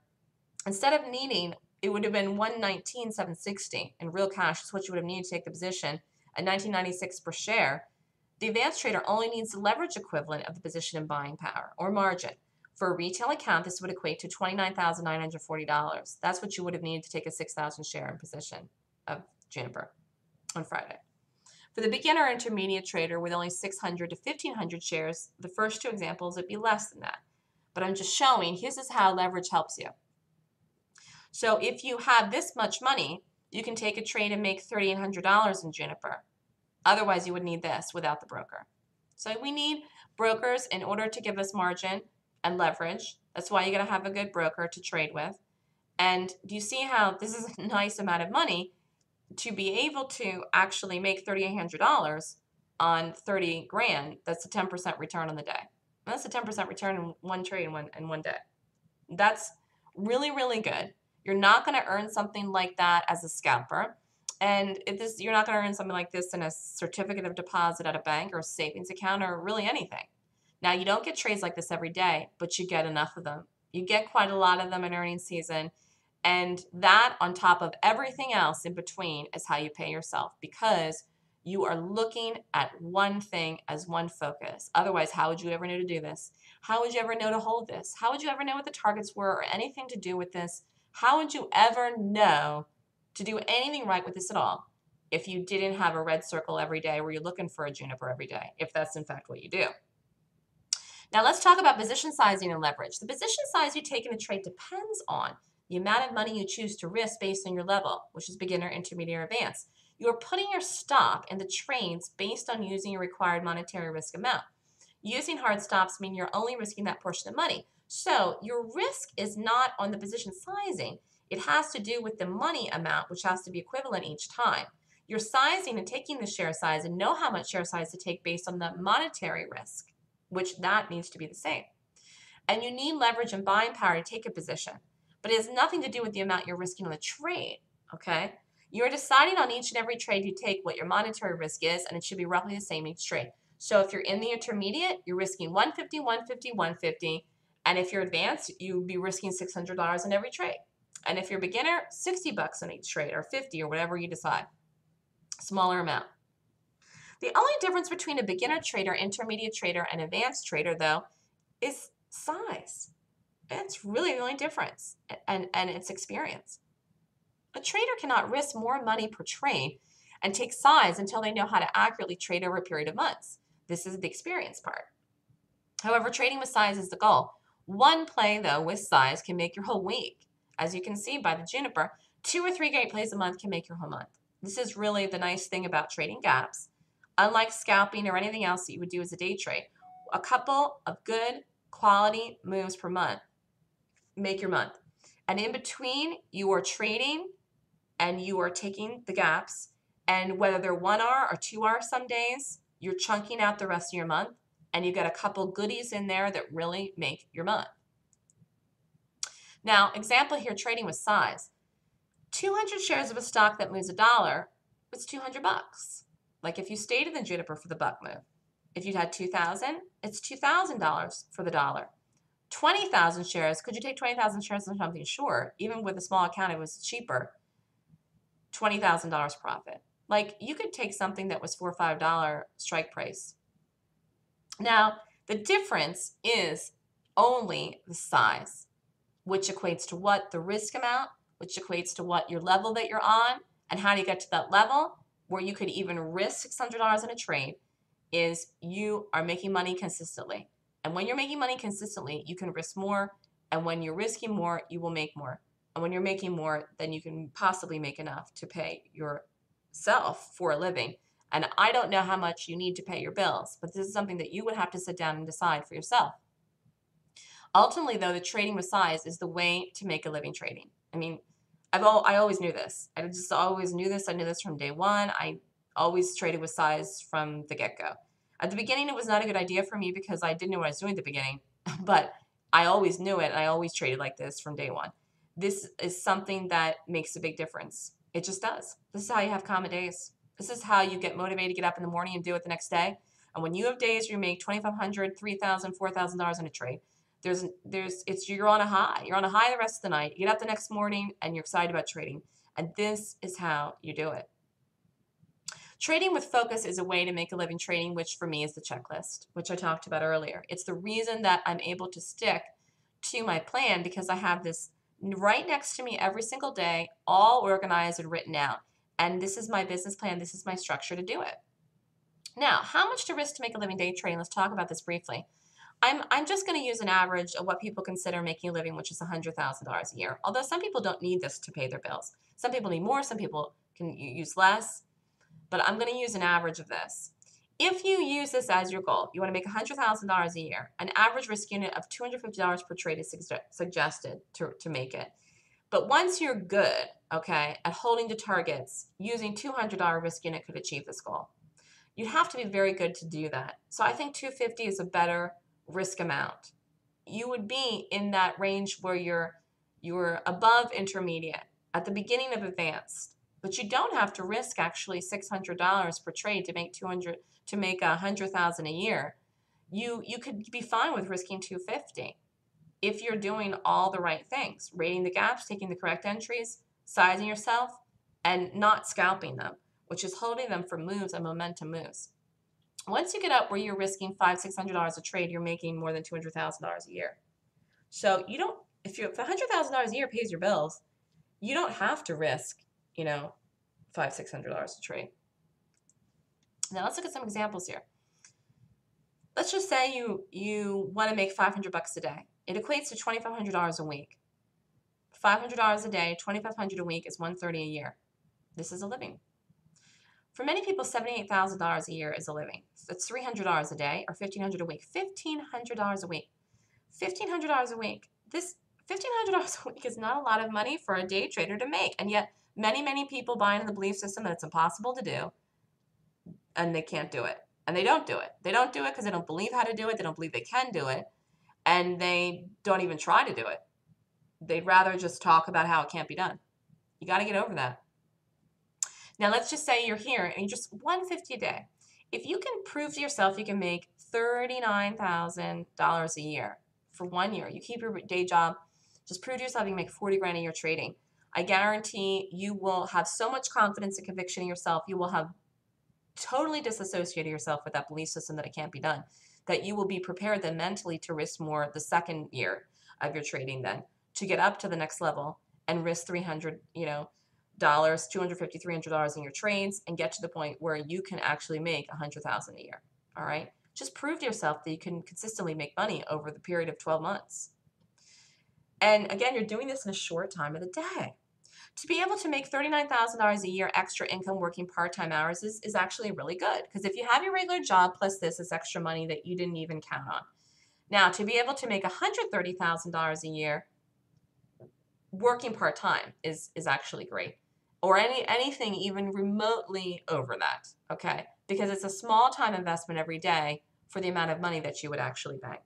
instead of needing, it would have been $119,760 in real cash. That's what you would have needed to take the position at $19.96 per share. The advanced trader only needs the leverage equivalent of the position in buying power or margin. For a retail account, this would equate to $29,940. That's what you would have needed to take a 6,000 share in position of Juniper on Friday. For the beginner or intermediate trader with only 600 to 1,500 shares, the first two examples would be less than that. But I'm just showing, this is how leverage helps you. So if you have this much money, you can take a trade and make $3,800 in Juniper. Otherwise, you would need this without the broker. So we need brokers in order to give us margin and leverage. That's why you're going to have a good broker to trade with. And do you see how this is a nice amount of money to be able to actually make $3,800 on 30 grand? That's a 10% return on the day. And that's a 10% return in one trade in one day. That's really, really good. You're not going to earn something like that as a scalper. And if this, you're not going to earn something like this in a certificate of deposit at a bank or a savings account or really anything. Now, you don't get trades like this every day, but you get enough of them. You get quite a lot of them in earnings season. And that, on top of everything else in between, is how you pay yourself, because you are looking at one thing as one focus. Otherwise, how would you ever know to do this? How would you ever know to hold this? How would you ever know what the targets were or anything to do with this? How would you ever know to do anything right with this at all if you didn't have a red circle every day where you're looking for a Juniper every day, if that's in fact what you do? Now, let's talk about position sizing and leverage. The position size you take in a trade depends on the amount of money you choose to risk based on your level, which is beginner, intermediate, or advanced. You are putting your stop in the trades based on using your required monetary risk amount. Using hard stops mean you're only risking that portion of money. So your risk is not on the position sizing. It has to do with the money amount, which has to be equivalent each time. You're sizing and taking the share size and know how much share size to take based on the monetary risk, which that needs to be the same. And you need leverage and buying power to take a position. But it has nothing to do with the amount you're risking on the trade, okay? You're deciding on each and every trade you take what your monetary risk is, and it should be roughly the same each trade. So if you're in the intermediate, you're risking 150, 150, 150, and if you're advanced, you'd be risking $600 in every trade. And if you're beginner, $60 in each trade, or 50, or whatever you decide, smaller amount. The only difference between a beginner trader, intermediate trader, and advanced trader, though, is size. It's really the only difference, and it's experience. A trader cannot risk more money per trade and take size until they know how to accurately trade over a period of months. This is the experience part. However, trading with size is the goal. One play, though, with size can make your whole week. As you can see by the Juniper, 2 or 3 great plays a month can make your whole month. This is really the nice thing about trading gaps. Unlike scalping or anything else that you would do as a day trade, a couple of good quality moves per month make your month. And in between, you are trading and you are taking the gaps. And whether they're 1 hour or 2 hour some days, you're chunking out the rest of your month. And you've got a couple goodies in there that really make your month. Now, example here, trading with size. 200 shares of a stock that moves $1, it's $200. Like if you stayed in the Juniper for the buck move. If you'd had 2,000, it's $2,000 for the dollar. 20,000 shares, could you take 20,000 shares on something? Sure. Even with a small account, it was cheaper. $20,000 profit. Like, you could take something that was $4 or $5 strike price. Now, the difference is only the size, which equates to what the risk amount, which equates to what your level that you're on, and how do you get to that level where you could even risk $600 in a trade, is you are making money consistently. And when you're making money consistently, you can risk more. And when you're risking more, you will make more. And when you're making more, then you can possibly make enough to pay yourself for a living. And I don't know how much you need to pay your bills, but this is something that you would have to sit down and decide for yourself. Ultimately, though, the trading with size is the way to make a living trading. I mean, I always knew this. I just always knew this. I knew this from day one. I always traded with size from the get-go. At the beginning, it was not a good idea for me because I didn't know what I was doing at the beginning, but I always knew it, and I always traded like this from day one. This is something that makes a big difference. It just does. This is how you have calm days. This is how you get motivated to get up in the morning and do it the next day. And when you have days where you make $2,500, $3,000, $4,000 in a trade, you're on a high. You're on a high the rest of the night. You get up the next morning and you're excited about trading. And this is how you do it. Trading with focus is a way to make a living trading, which for me is the checklist, which I talked about earlier. It's the reason that I'm able to stick to my plan because I have this right next to me every single day, all organized and written out. And this is my business plan. This is my structure to do it. Now, how much to risk to make a living day trading? Let's talk about this briefly. I'm just going to use an average of what people consider making a living, which is $100,000 a year. Although some people don't need this to pay their bills. Some people need more. Some people can use less. But I'm going to use an average of this. If you use this as your goal, you want to make $100,000 a year, an average risk unit of $250 per trade is suggested to make it. But once you're good, okay, at holding to targets, using $200 risk unit could achieve this goal. You'd have to be very good to do that. So I think $250 is a better risk amount. You would be in that range where you're above intermediate, at the beginning of advanced, but you don't have to risk actually $600 per trade to make $100,000 a year. You could be fine with risking $250 if you're doing all the right things, rating the gaps, taking the correct entries, sizing yourself, and not scalping them, which is holding them for moves and momentum moves. Once you get up where you're risking $500-$600 a trade, you're making more than $200,000 a year. So you don't, if $100,000 a year pays your bills, you don't have to risk, you know, $500-$600 a trade. Now let's look at some examples here. Let's just say you want to make 500 bucks a day. It equates to $2,500 a week. $500 a day, $2,500 a week is $130 a year. This is a living. For many people, $78,000 a year is a living. That's $300 a day or $1,500 a week. $1,500 a week. $1,500 a week. This $1,500 a week is not a lot of money for a day trader to make. And yet, many, many people buy into the belief system that it's impossible to do, and they can't do it. And they don't do it. They don't do it because they don't believe how to do it. They don't believe they can do it. And they don't even try to do it. They'd rather just talk about how it can't be done. You got to get over that. Now, let's just say you're here and you just $150 a day. If you can prove to yourself you can make $39,000 a year for 1 year, you keep your day job, just prove to yourself you can make $40,000 a year trading. I guarantee you will have so much confidence and conviction in yourself, you will have totally disassociated yourself with that belief system that it can't be done, that you will be prepared then mentally to risk more the second year of your trading then, to get up to the next level and risk $300, you know, $250, $300 in your trades and get to the point where you can actually make $100,000 a year. All right. Just prove to yourself that you can consistently make money over the period of 12 months. And again, you're doing this in a short time of the day. To be able to make $39,000 a year extra income working part-time hours is actually really good, because if you have your regular job plus this, it's extra money that you didn't even count on. Now, to be able to make $130,000 a year working part-time is actually great. Or anything even remotely over that, okay? Because it's a small time investment every day for the amount of money that you would actually bank.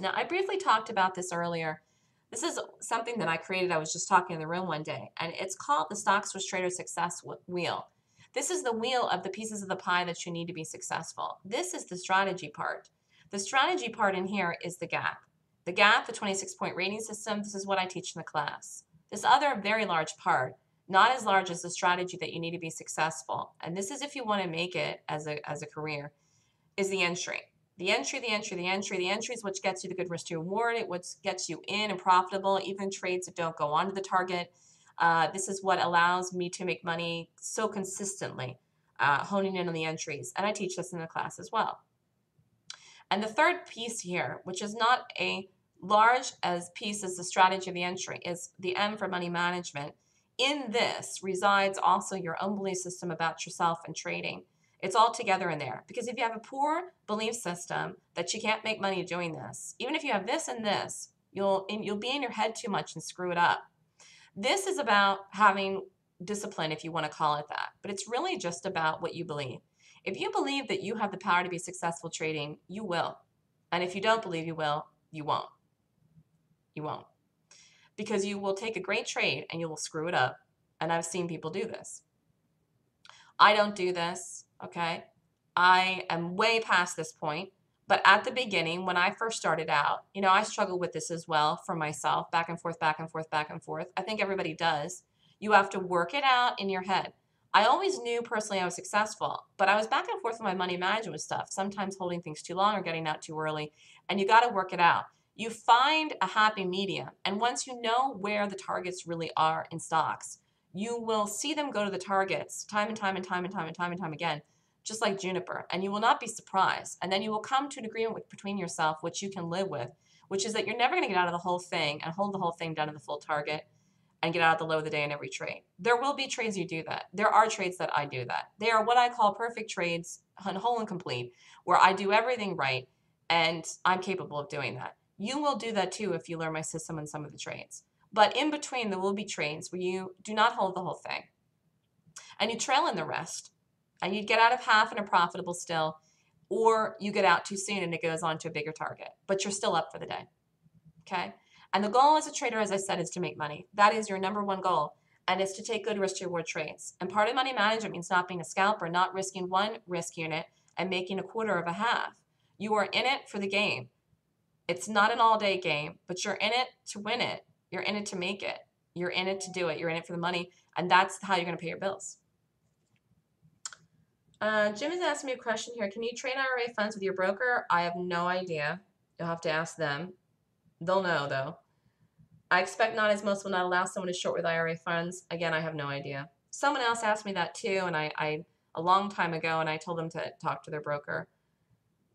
Now, I briefly talked about this earlier. This is something that I created. I was just talking in the room one day, and it's called the Stock Swoosh Trader Success Wheel. This is the wheel of the pieces of the pie that you need to be successful. This is the strategy part. The strategy part in here is the gap. The gap, the 26-point rating system, this is what I teach in the class. This other very large part, not as large as the strategy that you need to be successful, and this is if you want to make it as a career, is the entry. The entry, the entry, the entry, the entry is what gets you the good risk to reward. It what gets you in and profitable, even trades that don't go on to the target. This is what allows me to make money so consistently, honing in on the entries, and I teach this in the class as well. And the third piece here, which is not a large as piece as the strategy of the entry, is the M for money management. In this resides also your own belief system about yourself and trading. It's all together in there, because if you have a poor belief system that you can't make money doing this, even if you have this and this, you'll be in your head too much and screw it up. This is about having discipline, if you want to call it that, but it's really just about what you believe. If you believe that you have the power to be successful trading, you will. And if you don't believe you will, you won't. You won't. Because you will take a great trade and you will screw it up. And I've seen people do this. I don't do this, okay? I am way past this point. But at the beginning, when I first started out, you know, I struggled with this as well for myself, back and forth, back and forth, back and forth. I think everybody does. You have to work it out in your head. I always knew personally I was successful, but I was back and forth with my money management stuff, sometimes holding things too long or getting out too early, and you got to work it out. You find a happy medium, and once you know where the targets really are in stocks, you will see them go to the targets time and time and time and time and time and time again, just like Juniper, and you will not be surprised. And then you will come to an agreement between yourself, which you can live with, which is that you're never going to get out of the whole thing and hold the whole thing down to the full target and get out at the low of the day in every trade. There will be trades you do that. There are trades that I do that. They are what I call perfect trades, whole and complete, where I do everything right, and I'm capable of doing that. You will do that too if you learn my system and some of the trades. But in between, there will be trades where you do not hold the whole thing, and you trail in the rest, and you get out of half and are profitable still, or you get out too soon and it goes on to a bigger target, but you're still up for the day, okay? And the goal as a trader, as I said, is to make money. That is your number one goal, and it's to take good risk-to-reward trades. And part of money management means not being a scalper, not risking one risk unit and making a quarter of a half. You are in it for the game. It's not an all-day game, but you're in it to win it. You're in it to make it. You're in it to do it. You're in it for the money, and that's how you're going to pay your bills. Jim is asking me a question here. Can you trade IRA funds with your broker? I have no idea. You'll have to ask them. They'll know, though. I expect not, as most will not allow someone to short with IRA funds. Again, I have no idea. Someone else asked me that too, and I a long time ago, and I told them to talk to their broker.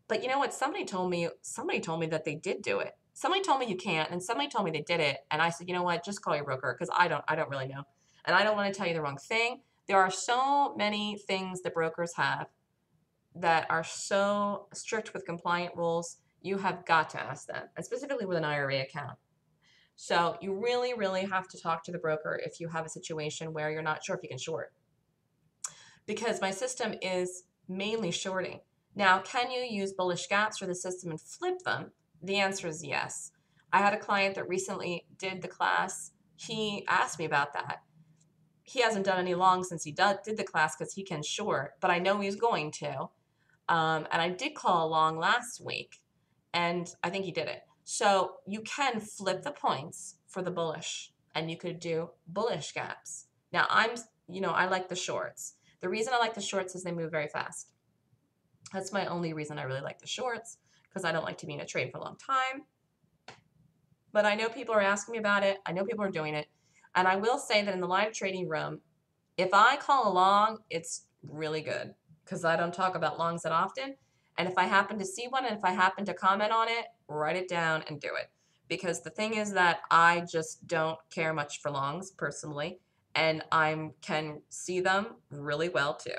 But you know what? Somebody told me that they did do it. Somebody told me you can't, and somebody told me they did it. And I said, you know what? Just call your broker, because I don't really know, and I don't want to tell you the wrong thing. There are so many things that brokers have that are so strict with compliant rules. You have got to ask them, and specifically with an IRA account. So you really, really have to talk to the broker if you have a situation where you're not sure if you can short. Because my system is mainly shorting. Now, can you use bullish gaps for the system and flip them? The answer is yes. I had a client that recently did the class. He asked me about that. He hasn't done any long since he did the class because he can short, but I know he's going to. And I did call a long last week, and I think he did it. So you can flip the points for the bullish, and you could do bullish gaps. Now I like the shorts. The reason I like the shorts is they move very fast. That's my only reason I really like the shorts, because I don't like to be in a trade for a long time. But I know people are asking me about it. I know people are doing it. And I will say that in the live trading room, if I call a long, it's really good, because I don't talk about longs that often. And if I happen to see one, and if I happen to comment on it, write it down and do it. Because the thing is that I just don't care much for longs personally, and I can see them really well too.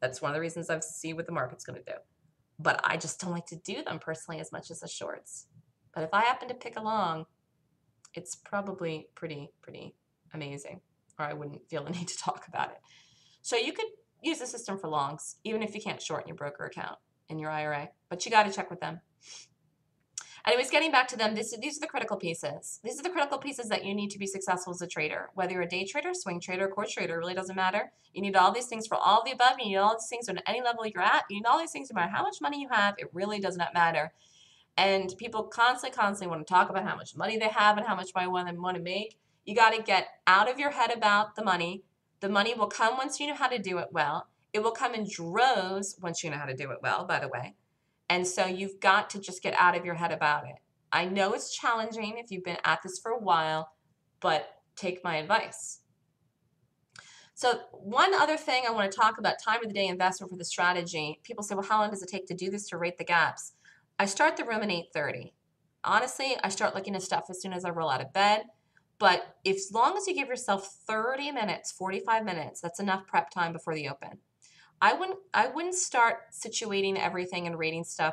That's one of the reasons I see what the market's going to do. But I just don't like to do them personally as much as the shorts. But if I happen to pick a long, it's probably pretty amazing, or I wouldn't feel the need to talk about it. So you could use the system for longs, even if you can't short in your broker account, in your IRA, but you got to check with them. Anyways, getting back to them, these are the critical pieces. These are the critical pieces that you need to be successful as a trader. Whether you're a day trader, swing trader, core trader, it really doesn't matter. You need all these things for all the above. You need all these things on any level you're at. You need all these things no matter how much money you have. It really does not matter. And people constantly want to talk about how much money they have and how much money they want to make. You got to get out of your head about the money. The money will come once you know how to do it well. It will come in droves once you know how to do it well, by the way. And so you've got to just get out of your head about it. I know it's challenging if you've been at this for a while, but take my advice. So one other thing I want to talk about, time of the day investment for the strategy. People say, well, how long does it take to do this, to rate the gaps? I start the room at 8:30. Honestly, I start looking at stuff as soon as I roll out of bed. But as long as you give yourself 30 minutes, 45 minutes, that's enough prep time before the open. I wouldn't start situating everything and rating stuff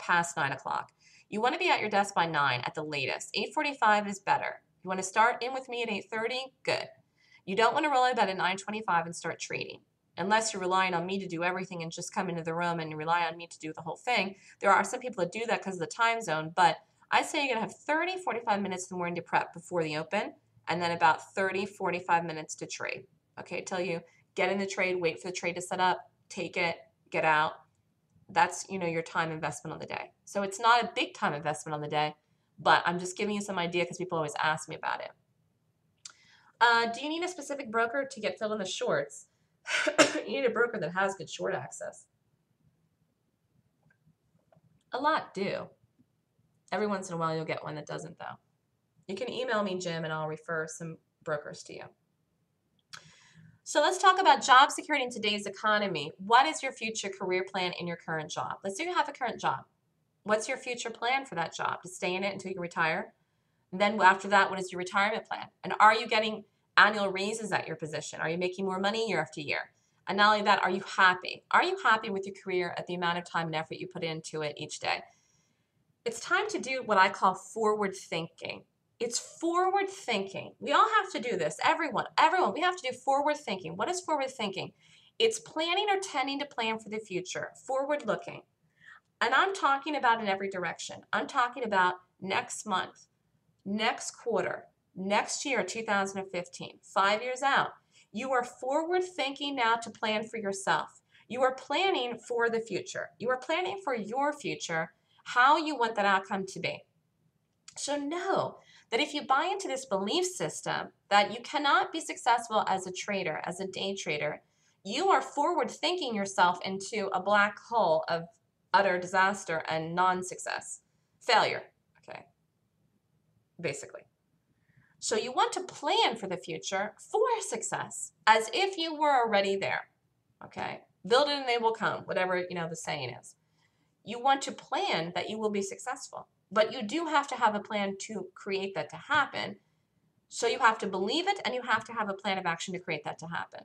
past 9 o'clock. You want to be at your desk by 9 at the latest. 8:45 is better. You want to start in with me at 8:30? Good. You don't want to roll it about at 9:25 and start trading. Unless you're relying on me to do everything and just come into the room and rely on me to do the whole thing. There are some people that do that because of the time zone, but I say you're going to have 30, 45 minutes in the morning to prep before the open, and then about 30, 45 minutes to trade. Okay, till you get in the trade, wait for the trade to set up, take it, get out. That's, you know, your time investment on the day. So it's not a big time investment on the day, but I'm just giving you some idea because people always ask me about it. Do you need a specific broker to get filled in the shorts? You need a broker that has good short access. A lot do. Every once in a while you'll get one that doesn't though. You can email me, Jim, and I'll refer some brokers to you. So let's talk about job security in today's economy. What is your future career plan in your current job? Let's say you have a current job. What's your future plan for that job? To stay in it until you can retire? And then after that, what is your retirement plan? And are you getting annual raises at your position? Are you making more money year after year? And not only that, are you happy? Are you happy with your career at the amount of time and effort you put into it each day? It's time to do what I call forward thinking. It's forward thinking. We all have to do this. Everyone, we have to do forward thinking. What is forward thinking? It's planning or tending to plan for the future, forward looking. And I'm talking about in every direction. I'm talking about next month, next quarter, next year, 2015, 5 years out. You are forward thinking now to plan for yourself. You are planning for the future. You are planning for your future, how you want that outcome to be. So know that if you buy into this belief system that you cannot be successful as a trader, as a day trader, you are forward thinking yourself into a black hole of utter disaster and non-success, failure, okay, basically. So you want to plan for the future for success as if you were already there, okay? Build it and they will come, whatever, you know, the saying is. You want to plan that you will be successful. But you do have to have a plan to create that to happen. So you have to believe it and you have to have a plan of action to create that to happen.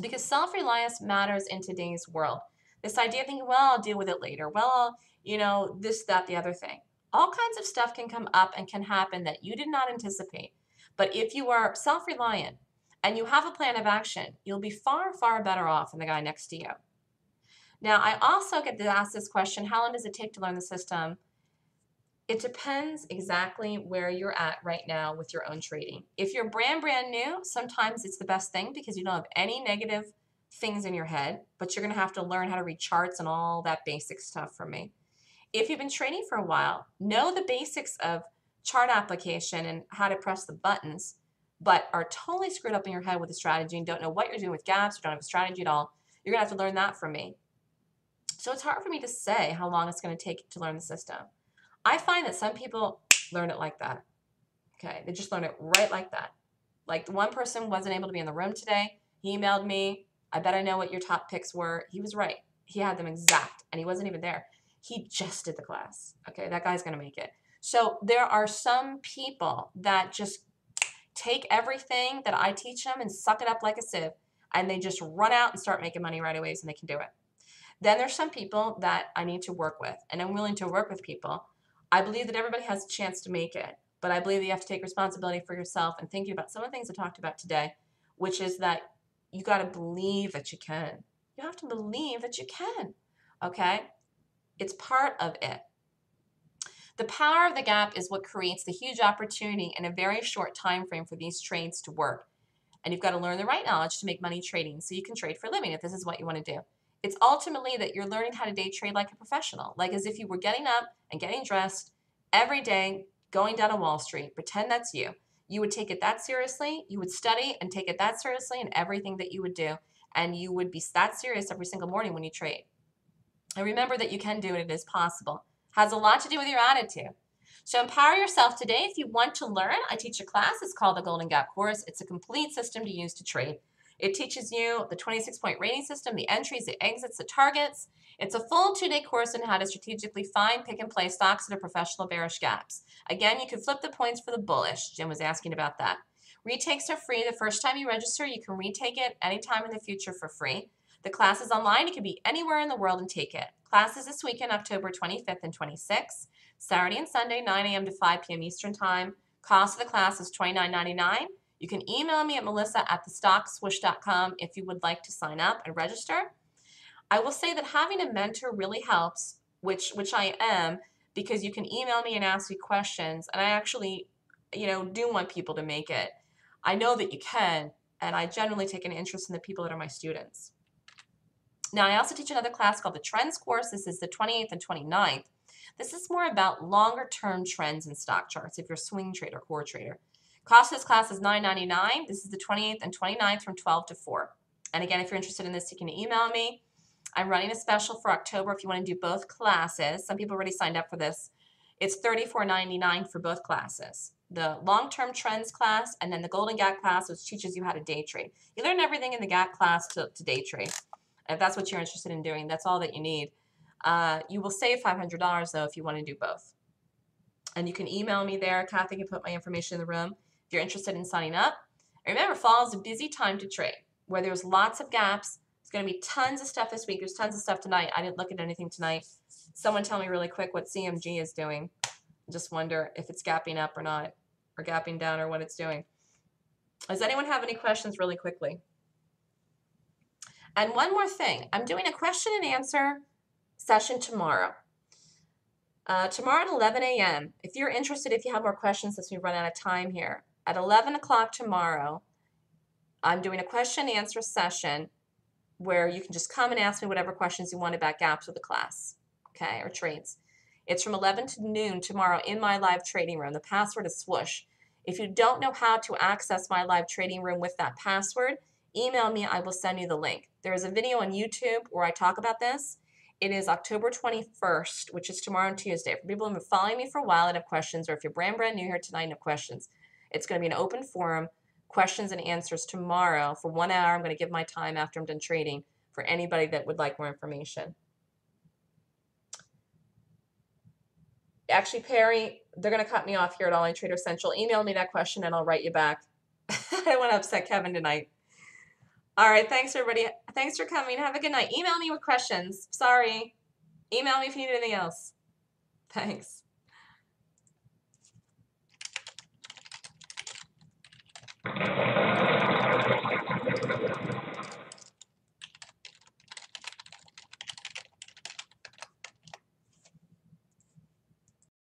Because self-reliance matters in today's world. This idea of thinking, well, I'll deal with it later. Well, you know, this, that, the other thing. All kinds of stuff can come up and can happen that you did not anticipate. But if you are self-reliant and you have a plan of action, you'll be far, far better off than the guy next to you. Now, I also get asked this question, how long does it take to learn the system? It depends exactly where you're at right now with your own trading. If you're brand new, sometimes it's the best thing because you don't have any negative things in your head, but you're going to have to learn how to read charts and all that basic stuff from me. If you've been trading for a while, know the basics of chart application and how to press the buttons, but are totally screwed up in your head with a strategy and don't know what you're doing with gaps or don't have a strategy at all, you're going to have to learn that from me. So it's hard for me to say how long it's going to take to learn the system. I find that some people learn it like that. Okay, they just learn it right like that. Like the one person wasn't able to be in the room today. He emailed me. I bet I know what your top picks were. He was right. He had them exact, and he wasn't even there. He just did the class. Okay, that guy's gonna make it. So there are some people that just take everything that I teach them and suck it up like a sieve, and they just run out and start making money right away so they can do it. Then there's some people that I need to work with, and I'm willing to work with people. I believe that everybody has a chance to make it, but I believe that you have to take responsibility for yourself and thinking about some of the things I talked about today, which is that you got to believe that you can. You have to believe that you can, okay? It's part of it. The power of the gap is what creates the huge opportunity in a very short time frame for these trades to work. And you've got to learn the right knowledge to make money trading so you can trade for a living if this is what you want to do. It's ultimately that you're learning how to day trade like a professional, like as if you were getting up and getting dressed every day, going down to Wall Street. Pretend that's you. You would take it that seriously. You would study and take it that seriously in everything that you would do. And you would be that serious every single morning when you trade. And remember that you can do it. It is possible. It has a lot to do with your attitude. So empower yourself today. If you want to learn, I teach a class. It's called the Golden Gap course. It's a complete system to use to trade. It teaches you the 26-point rating system, the entries, the exits, the targets. It's a full 2-day course on how to strategically find, pick, and play stocks at a professional bearish gaps. Again, you can flip the points for the bullish. Jim was asking about that. Retakes are free. The first time you register, you can retake it anytime in the future for free. The class is online. It can be anywhere in the world and take it. Classes this weekend, October 25th and 26th, Saturday and Sunday, 9 a.m. to 5 p.m. Eastern Time. Cost of the class is $29.99. You can email me at melissa@thestockswoosh.com if you would like to sign up and register. I will say that having a mentor really helps, which I am, because you can email me and ask me questions, and I actually, you know, do want people to make it. I know that you can, and I generally take an interest in the people that are my students. Now, I also teach another class called the Trends course. This is the 28th and 29th. This is more about longer-term trends in stock charts if you're a swing trader, core trader. Cost of this class is $9.99. This is the 28th and 29th from 12 to 4. And again, if you're interested in this, you can email me. I'm running a special for October if you want to do both classes. Some people already signed up for this. It's $34.99 for both classes. The long-term trends class and then the Golden Gap class, which teaches you how to day trade. You learn everything in the Gap class to day trade. If that's what you're interested in doing, that's all that you need. You will save $500, though, if you want to do both. And you can email me there. Kathy can put my information in the room if you're interested in signing up. And remember, fall is a busy time to trade where there's lots of gaps. There's going to be tons of stuff this week. There's tons of stuff tonight. I didn't look at anything tonight. Someone tell me really quick what CMG is doing. I just wonder if it's gapping up or not, or gapping down, or what it's doing. Does anyone have any questions really quickly? And one more thing. I'm doing a question and answer session tomorrow. Tomorrow at 11 a.m. If you're interested, if you have more questions, since we've run out of time here, at 11 o'clock tomorrow, I'm doing a question and answer session where you can just come and ask me whatever questions you want about gaps with the class, okay, or trades. It's from 11 to noon tomorrow in my live trading room. The password is swoosh. If you don't know how to access my live trading room with that password, email me. I will send you the link. There is a video on YouTube where I talk about this. It is October 21st, which is tomorrow and Tuesday. For people who have been following me for a while and have questions, or if you're brand new here tonight and have questions, it's going to be an open forum, questions and answers tomorrow for 1 hour. I'm going to give my time after I'm done trading for anybody that would like more information. Actually, Perry, they're going to cut me off here at Online Trader Central. Email me that question and I'll write you back. I don't want to upset Kevin tonight. All right, thanks, everybody. Thanks for coming. Have a good night. Email me with questions. Sorry. Email me if you need anything else. Thanks.